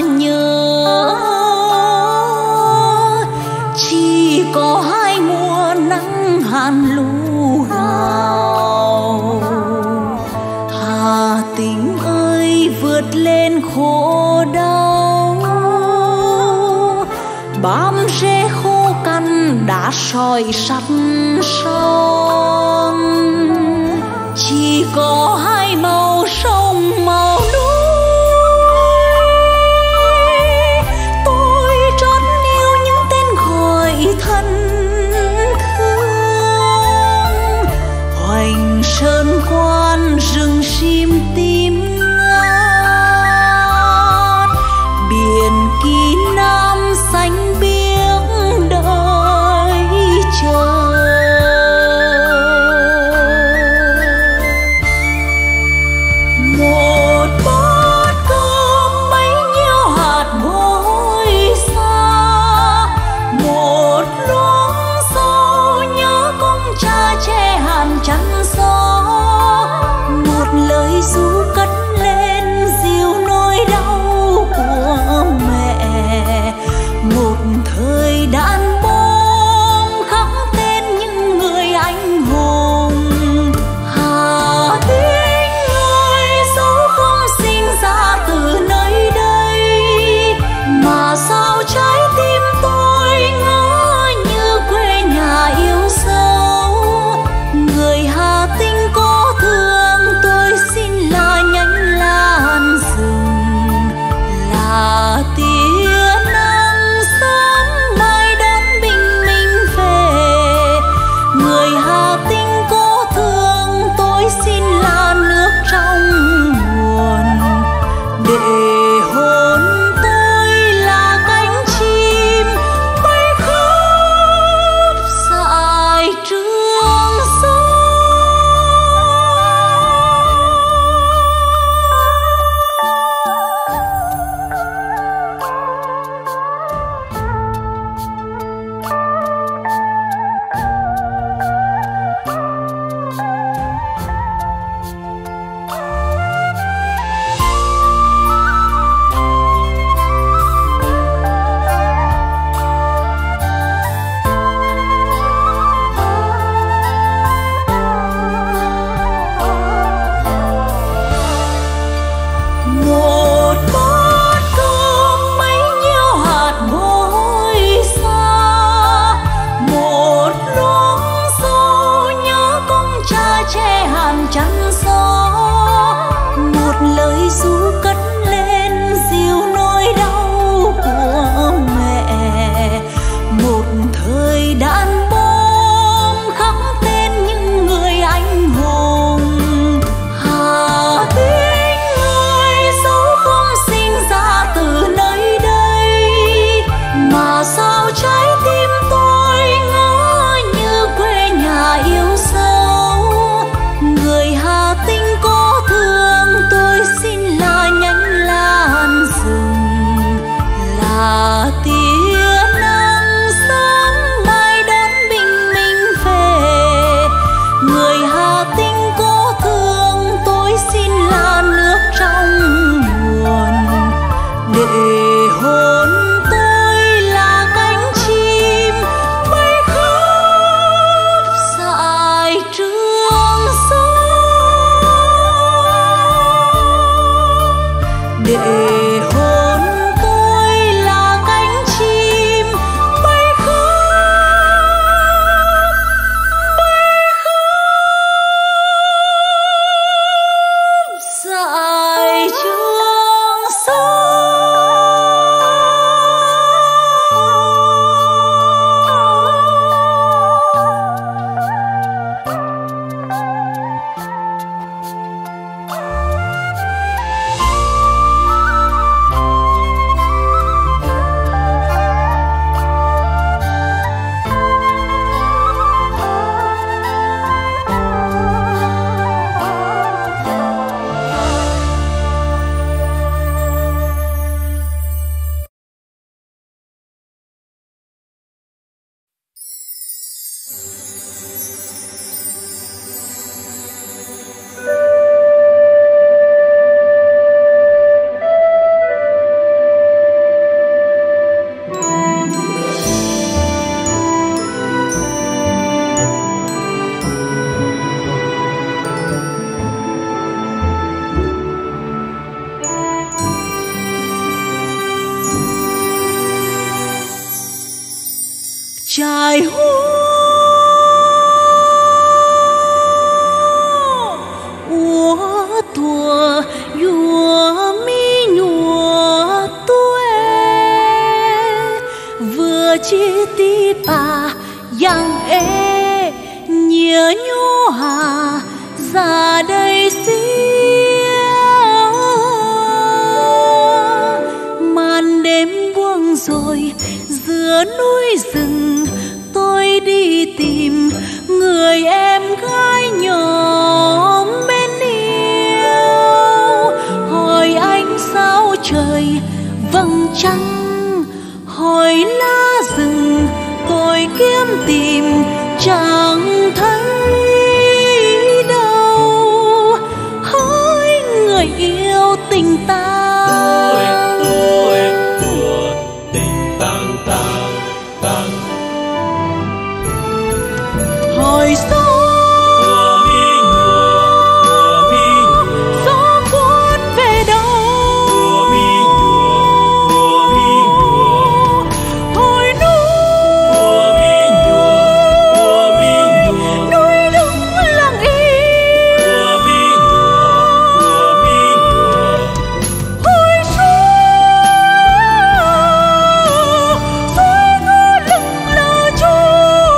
nhớ. Chỉ có hai mùa nắng hạn lũ hào, Hà Tĩnh ơi vượt lên khổ đau. Bám rễ khô cằn đã soi sắt son, chỉ có hai màu sông màu núi. Sơn quan rừng sim tím ngát, biển kỳ nam xanh biếc đời chờ. Một bát cơm mấy nhiêu hạt bụi xa, một luống rau nhớ công cha che hàn chắn gió. Lời ru cất lên dịu nỗi đau của mẹ, một thời đàn bom khắc tên những người anh hùng. Hà Tĩnh ơi dẫu không sinh ra từ nơi đây, mà sao trái tim tôi ngỡ như quê nhà yêu dấu. Người Hà Tĩnh có thương xin là nhánh lan rừng, là tia nắng sớm mai đón bình minh về. Người Hà Tĩnh cố thương tôi xin là nước trong nguồn, để hồn tôi là cánh chim bay khắp dải trường xa. Ru cất lên dịu nỗi đau của mẹ, một thời đàn bom khắc tên những người anh hùng. Hà Tĩnh ơi dẫu không sinh ra từ nơi đây, mà sao trái tim tôi ngỡ như quê nhà yêu dấu. Người Hà Tĩnh có thương tôi xin là tia nắng sớm mai đón bình minh về. Người Hà Tĩnh cố thương tôi xin là nước trong nguồn, để hồn tôi là cánh chim bay khắp dải trường xa. Để Trời hú úa thùa dùa mi nhùa tuê vừa chi ti bà yang ê nhớ nhô hà ra đây xưa màn đêm buông rồi giữa núi rừng tôi đi tìm người em gái nhỏ bên yêu. Hỏi anh sao trời vầng trăng, hỏi lá rừng tôi kiếm tìm chẳng thấy đâu. Hỏi người yêu tình ta tôi tôi của tình tang tang tang, hỏi sao gió cuốn về đâu. Hồi núi núi đúng lặng im, hồi xuống suối cứ lững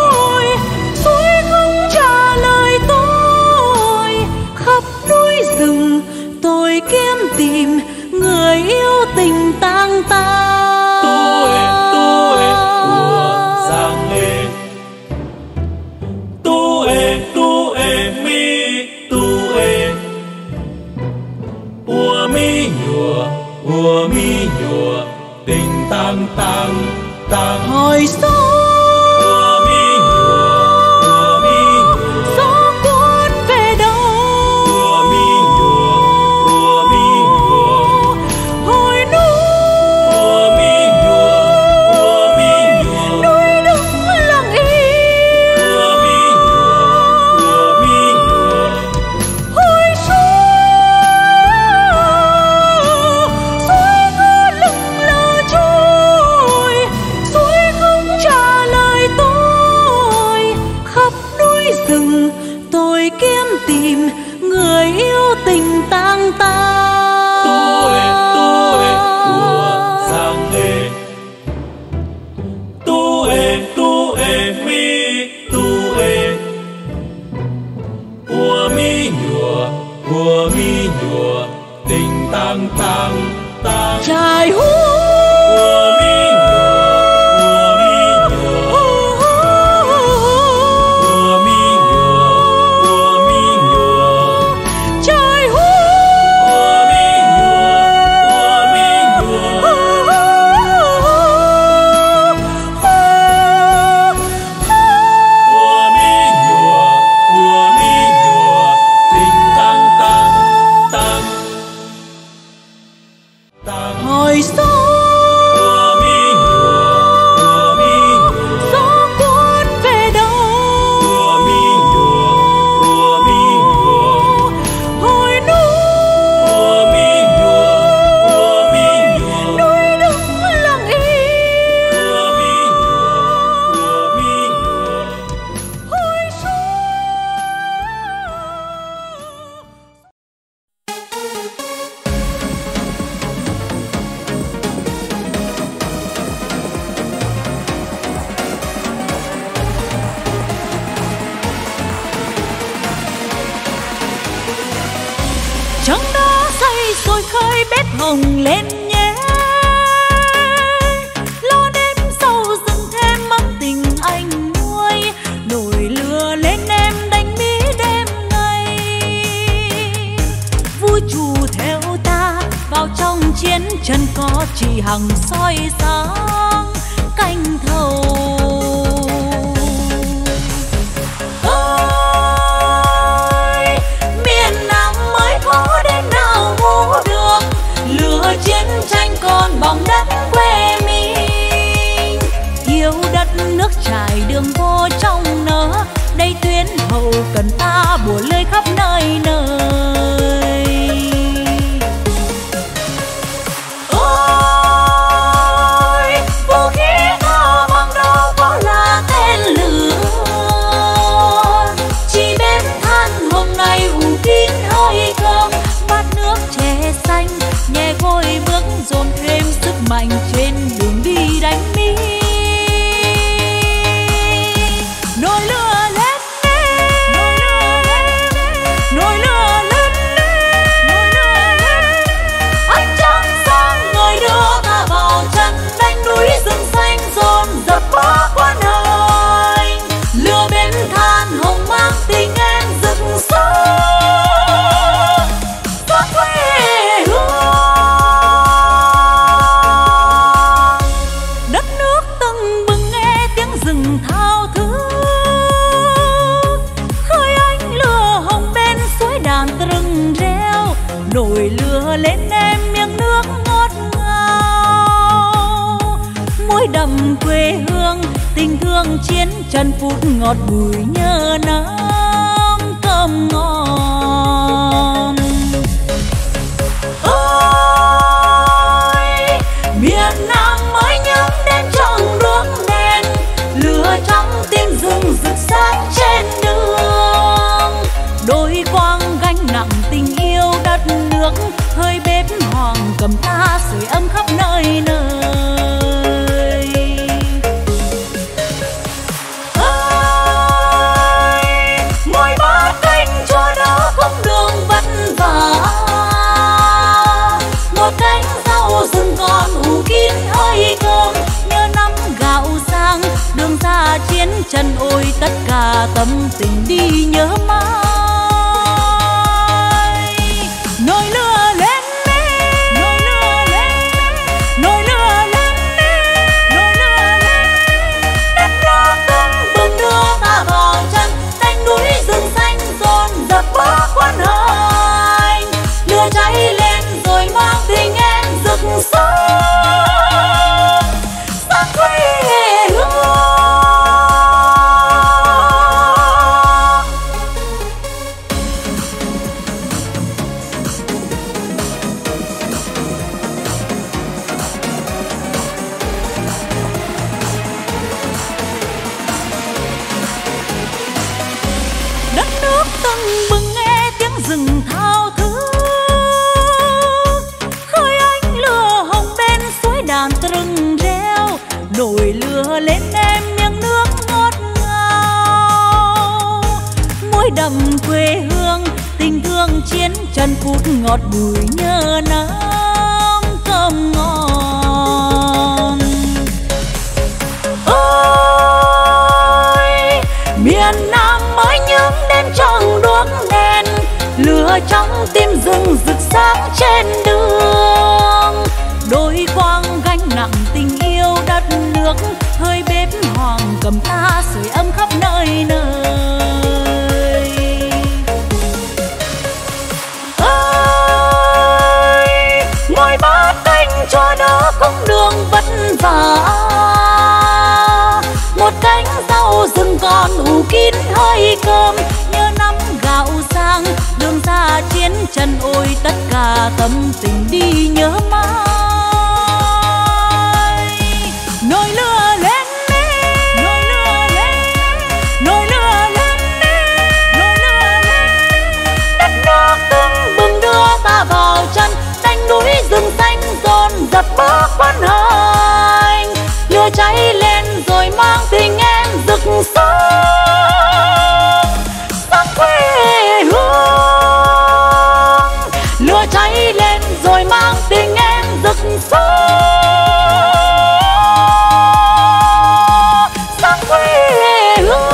lờ trôi, suối không trả lời tôi. Khắp núi rừng tôi kiếm tìm người yêu tình tang tang. Tôi tôi của Giang Nghệ, tu ê tu ê mi tu ê, ua mi nhùa ua mi nhùa tình tang tang tang. Hỏi sao Ua mi nhùa ua mi nhùa gió cuốn về đâu. ua mi nhùa ua mi nhùa Hồi núi ua mi nhùa ua mi nhùa núi đúng lặng im, ua mi nhùa ua mi nhùa hồi xuống suối cứ lững lờ trôi, suối không trả lời tôi. Khắp núi rừng tôi kiếm tìm người yêu tình tang tang. tôi tôi của Giang Nghệ, tu ê tu ê mi tu ê, ua mi nhùa ua mi nhùa tình tang tang tang. Trời hú Ua mi nhùa ua mi nhùa ua mi nhùa ua mi nhùa trời hú ua mi nhùa ua mi nhùa ua mi nhùa ua mi nhùa tình tang tang tang tang. Hỏi sao Ua mi nhùa ua mi nhùa gió cuốn về đâu. ua mi nhùa ua mi nhùa Hồi núi ua mi nhùa ua mi nhùa núi đúng lặng im, ua mi nhùa ua mi nhùa hồi xuống. Trăng đã say rồi khơi bếp hồng lên nhé, lo đêm sâu dừng thêm mắm tình anh nuôi, nổi lửa lên em đánh mỹ đêm ngày. Vui trù theo ta vào trong chiến trận có chị Hằng soi sáng canh thầu. Ôi miền Nam mới có đến nào ngủ được, lửa chiến tranh còn bỏng đất quê mình. Yêu đất nước trải đường vô trong nở, đây tuyến hậu cần ta bủa lơi khắp nơi nơi. Ôi vũ khí ta bằng đâu có là thế tối đậm quê hương, tình thương chiến trần phút ngọt bùi nhớ nắng cơm ngon. Ôi miền Nam mới những đêm trong đuốc đèn, lửa trong tim rừng rực sáng trên đường, đôi quang gánh nặng tình yêu đất nước, hơi bếp hoàng cầm ta sưởi ấm khắp nơi nơi. Chiến chân ôi tất cả tâm tình đi nhớ mãi. Nồi lửa lên men, nồi lửa lên men, nồi lửa lên men, nồi lửa lên men. Đất nước tung bừng đưa ta vào chân, xanh núi rừng xanh rộn rập quá khoan hồng. Lửa cháy lên rồi mang tình em rực sáng. Đầm quê hương tình thương chiến trần phút ngọt bùi nhớ nắng cơm ngon. Ôi miền Nam mới những đêm trong đuốc đèn, lửa trong tim rừng rực sáng trên đường, đôi quang gánh nặng tình yêu đất nước, hơi bếp hoàng cầm ta sưởi ấm khắp nơi nơi. Cho đỡ cũng đường vất vả, một cánh rau rừng còn ủ kín hơi cơm, nhớ năm gạo sang đường ra chiến trần ôi tất cả tâm tình đi nhớ mãi. Nồi lửa lên men, nồi lửa lên men, nồi lửa lên men, nồi lửa lên men. Đất nước tung bừng đưa ta vào chân, xanh núi rừng xanh giật bó khoan hồng, lửa cháy lên rồi mang tình em rực sáng sáng quê hương, lửa cháy lên rồi mang tình em rực sáng sáng quê hương.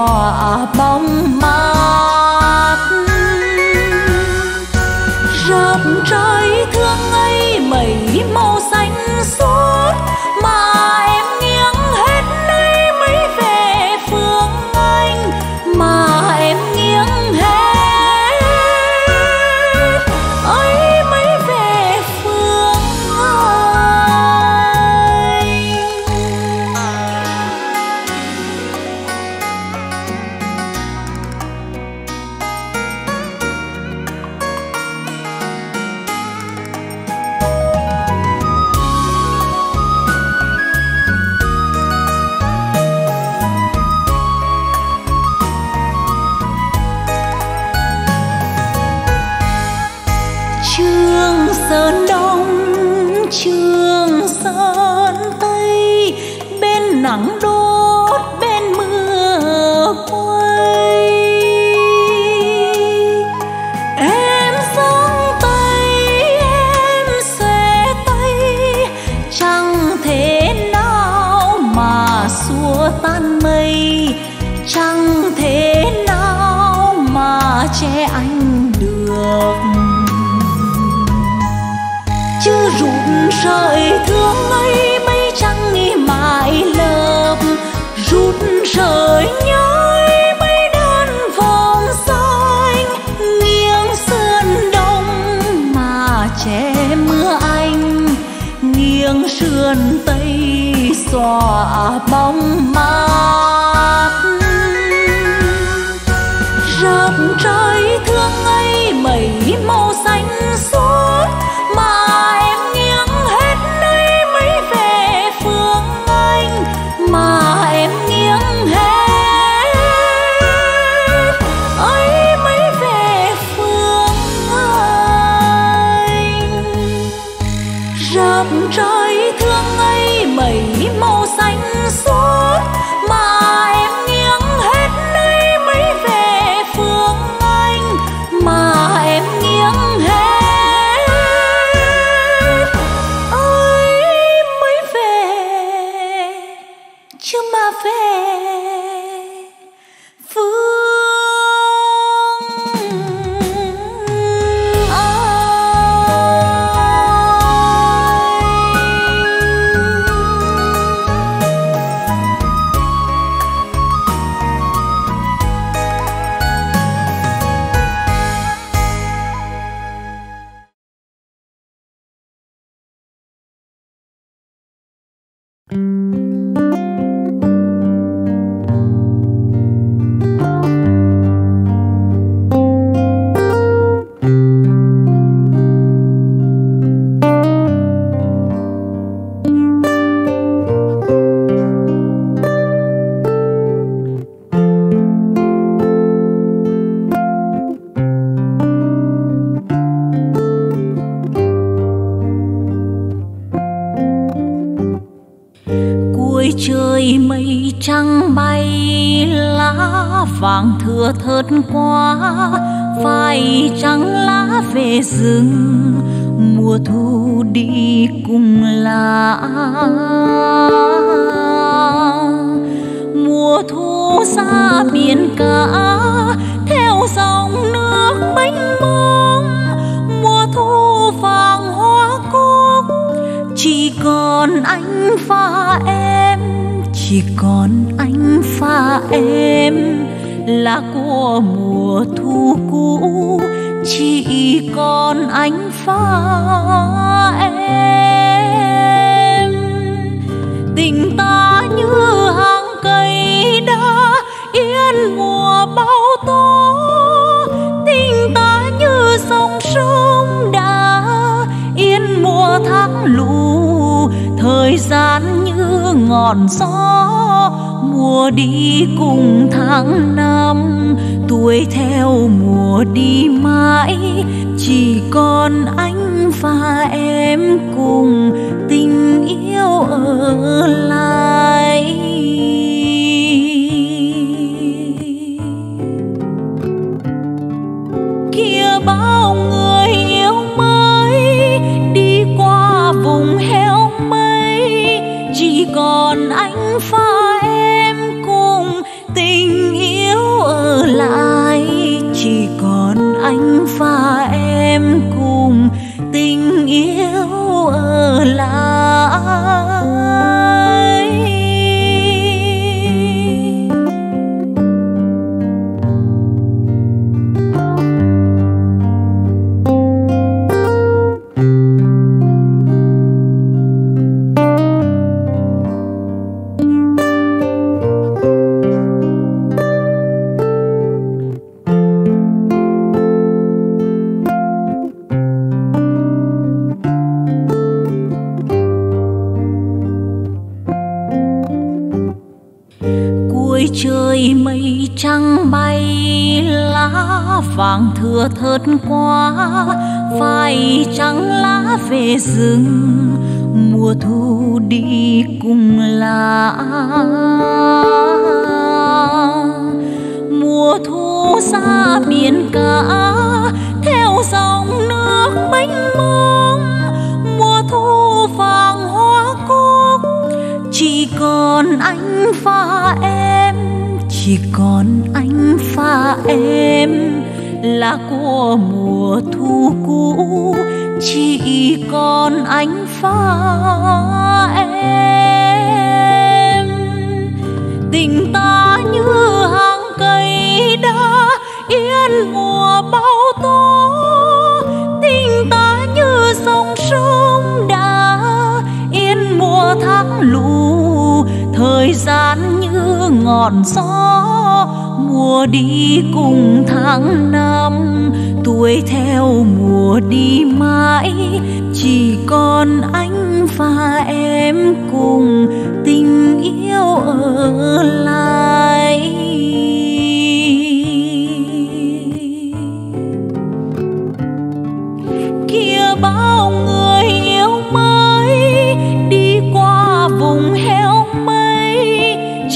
Xóa bóng mát Trường Sơn Tây, bên nắng đốt bên mưa quay. Em sống Tây, em sẽ Tây, chẳng thể nào mà xua tan mây, chẳng thể nào mà che anh được. Chứ rụt rời thương ấy mây trắng nghi mãi lợp, rụt rời nhói mây đơn phòng xanh, nghiêng sườn đông mà che mưa anh, nghiêng sườn tây xòa bóng mát. Rợp trời thương ấy mây màu xanh suốt mà trời thương ấy mây màu xanh suốt mà em nghiêng hết nơi mới về phương anh, mà em nghiêng hết ơi mới về, chứ mà về thớt quá vai trắng lá về rừng, mùa thu đi cùng lá mùa thu xa biển cả theo dòng nước mênh mông, mùa thu vàng hoa cúc chỉ còn anh và em, chỉ còn anh và em là của mùa thu cũ, chỉ còn anh và em. Tình ta như hàng cây đa yên mùa bão tố, tình ta như dòng sông đã yên mùa tháng lũ, thời gian như ngọn gió mùa đi cùng tháng năm, tuổi theo mùa đi mãi, chỉ còn anh và em cùng tình yêu ở lại. Kia bao người yêu mới đi qua vùng heo mây, chỉ còn anh và lại, chỉ còn anh và em cùng tình yêu ở lại. Trăng bay lá vàng thưa thớt quá vai trắng lá về rừng, mùa thu đi cùng lá, mùa thu xa biển cả theo dòng nước mênh mông, mùa thu vàng hoa cúc, chỉ còn anh và em, chỉ còn anh và em là của mùa thu cũ, chỉ còn anh và em. Tình ta như hàng cây đa yên mùa bão tố, tình ta như dòng sông đã yên mùa tháng lũ, thời gian như ngọn gió mùa đi cùng tháng năm, tuổi theo mùa đi mãi, chỉ còn anh và em cùng tình yêu ở lại. Kia bao người yêu mới đi qua vùng heo mây,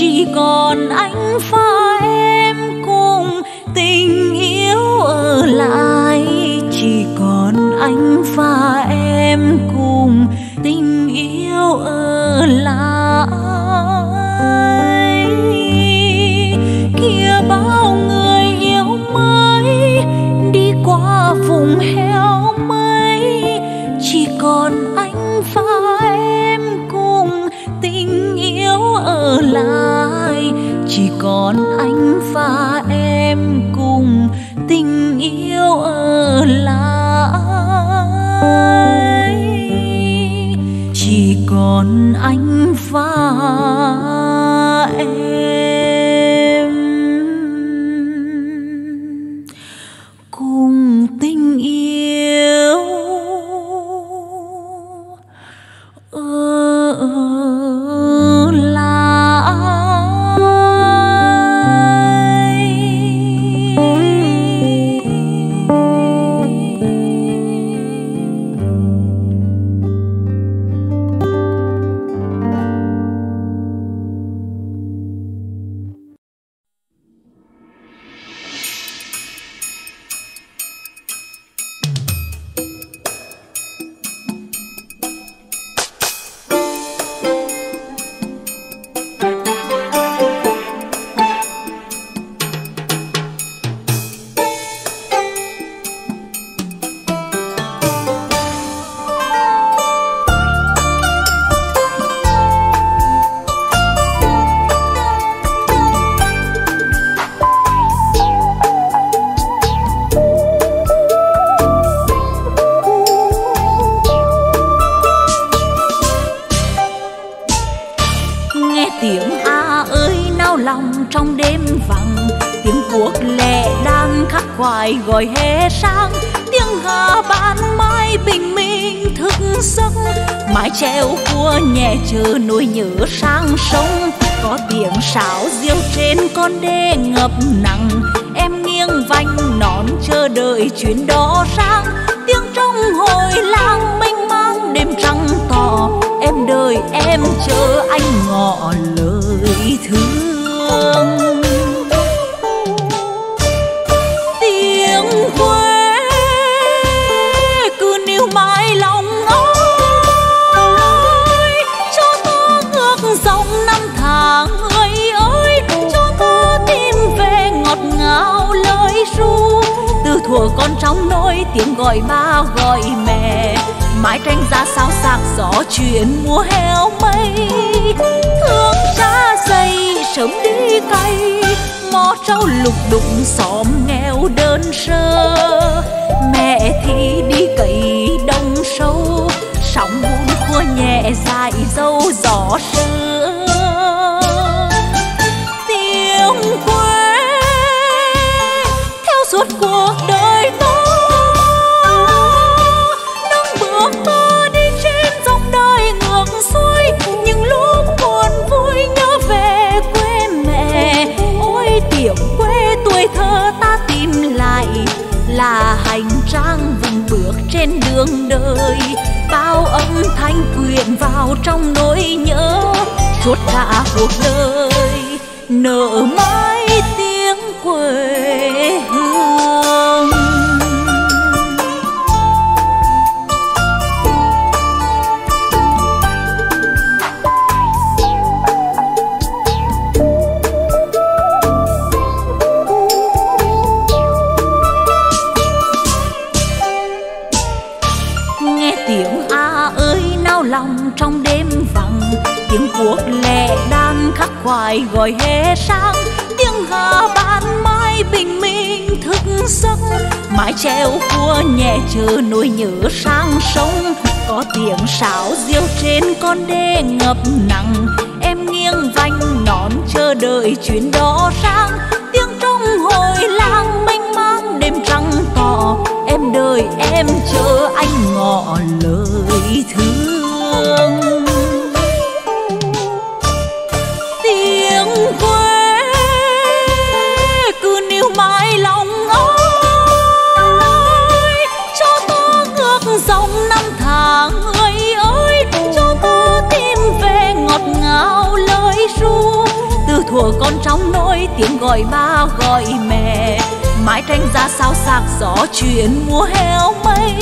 chỉ còn anh và em cùng tình yêu ở lại. Anh và em cùng tình yêu ở lại. Kia bao người yêu mới đi qua vùng heo mây, chỉ còn anh và em cùng tình yêu ở lại. Chỉ còn anh và em cùng tình yêu ở lại. Chỉ còn anh và em cùng tình yêu ở lại. Gọi hè sang tiếng gà bán mai bình minh thức giấc, mái treo cua nhẹ chờ nỗi nhớ sang sông. Có tiếng sáo diêu trên con đê ngập nặng, em nghiêng vành nón chờ đợi chuyến đó sang. Tiếng trong hồi lang mênh mang đêm trăng tỏ, em đợi em chờ anh ngỏ lời thương. Thuở con trong nôi tiếng gọi ba gọi mẹ, mái tranh ra sao sạc gió chuyển mùa heo mây. Thương cha dày sớm đi cày, mò trâu lục đục xóm nghèo đơn sơ. Mẹ thì đi cày đông sâu, sóng buôn khua nhẹ dài dâu gió sương. Tiếng quê theo suốt cuộc đời, là hành trang vòng bước trên đường đời. bao âm thanh quyện vào trong nỗi nhớ suốt cả cuộc đời, nở mãi tiếng quê hương. Trong đêm vắng tiếng cuộc lệ đang khắc khoải gọi hé sáng, tiếng gà ban mai bình minh thức giấc, mái treo cua nhẹ chờ nỗi nhớ sang sông, có tiếng sáo diêu trên con đê ngập nặng, em nghiêng vành nón chờ đợi chuyến đó sang, tiếng trong hồi lang mênh mang đêm trăng tỏ, em đợi em chờ anh ngỏ lời thương. Tiếng quê cứ níu mãi lòng ơi, cho ta ngược dòng năm tháng người ơi, cho ta tìm về ngọt ngào lời ru từ thuở con trong nỗi tiếng gọi ba gọi mẹ, mái tranh ra sao sạc gió chuyển mùa héo mây,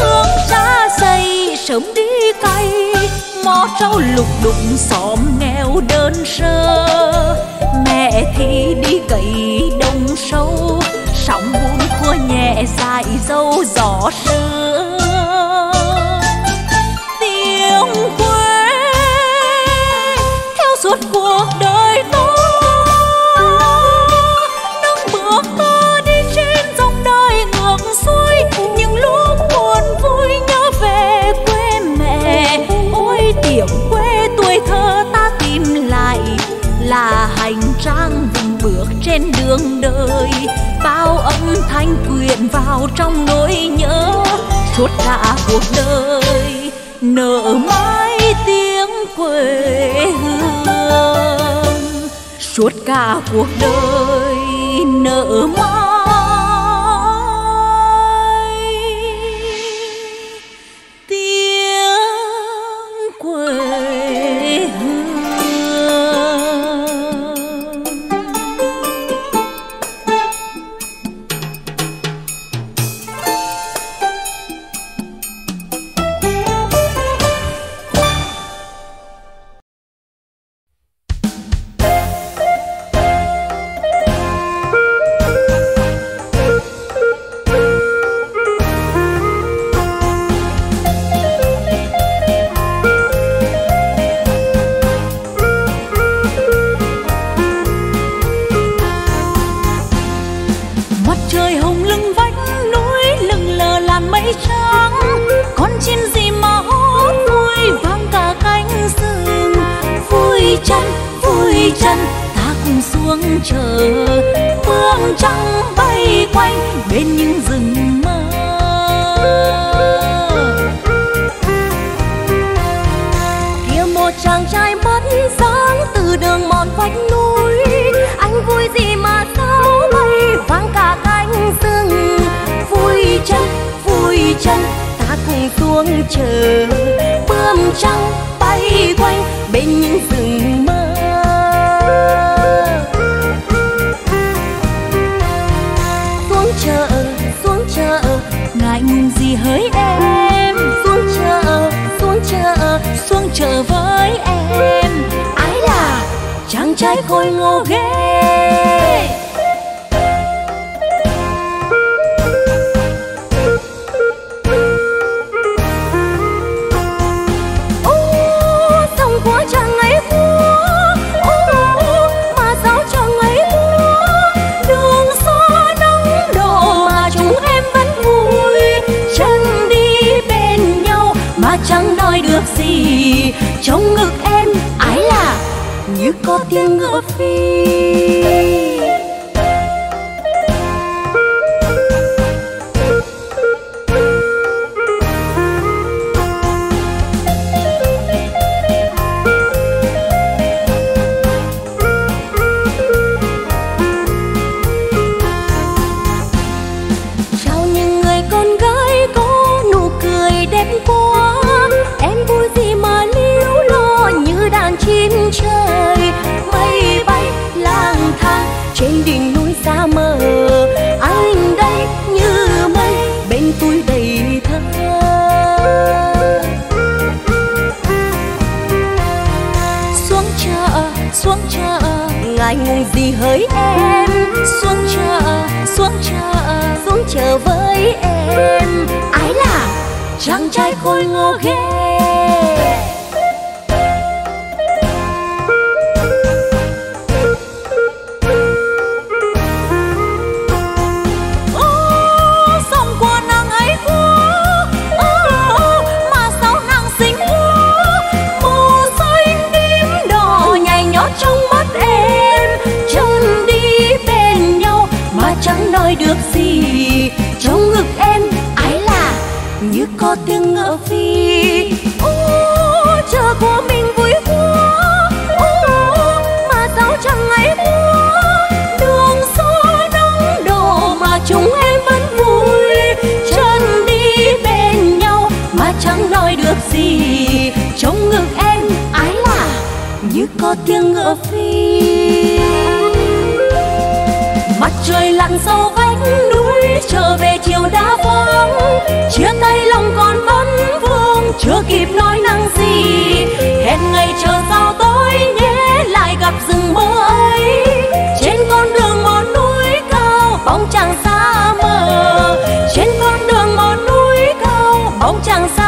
thương cha xây sớm đi cay mò trâu lục đục xóm nghèo đơn sơ, mẹ thì đi cày đồng sâu sóng buôn khua nhẹ dài dâu gió sơ. Tiếng quê theo suốt cuộc đời tôi là hành trang từng bước trên đường đời, bao âm thanh quyện vào trong nỗi nhớ suốt cả cuộc đời, nở mãi tiếng quê hương suốt cả cuộc đời, nở mãi tiếng quê. Hãy Người hỡi em xuống chợ, xuống chợ, xuống chợ với em. Ái là chàng trai khôi ngô ghê. Được gì trong ngực em, ái là như có tiếng ngựa phi. Ô chờ của mình vui quá, ô mà sao chẳng ấy mua. Đường gió nắng đổ mà chúng em vẫn vui, chân đi bên nhau mà chẳng nói được gì. Trong ngực em, ái là như có tiếng ngựa phi. Mặt trời lặn sâu vách núi, trở về chiều đã vắng. Chia tay lòng còn vấn vương, chưa kịp nói năng gì. Hẹn ngày chờ sao tối nhé, lại gặp rừng mơ ấy. Trên con đường mòn núi cao, bóng chàng xa mờ. Trên con đường mòn núi cao, bóng chàng xa mờ.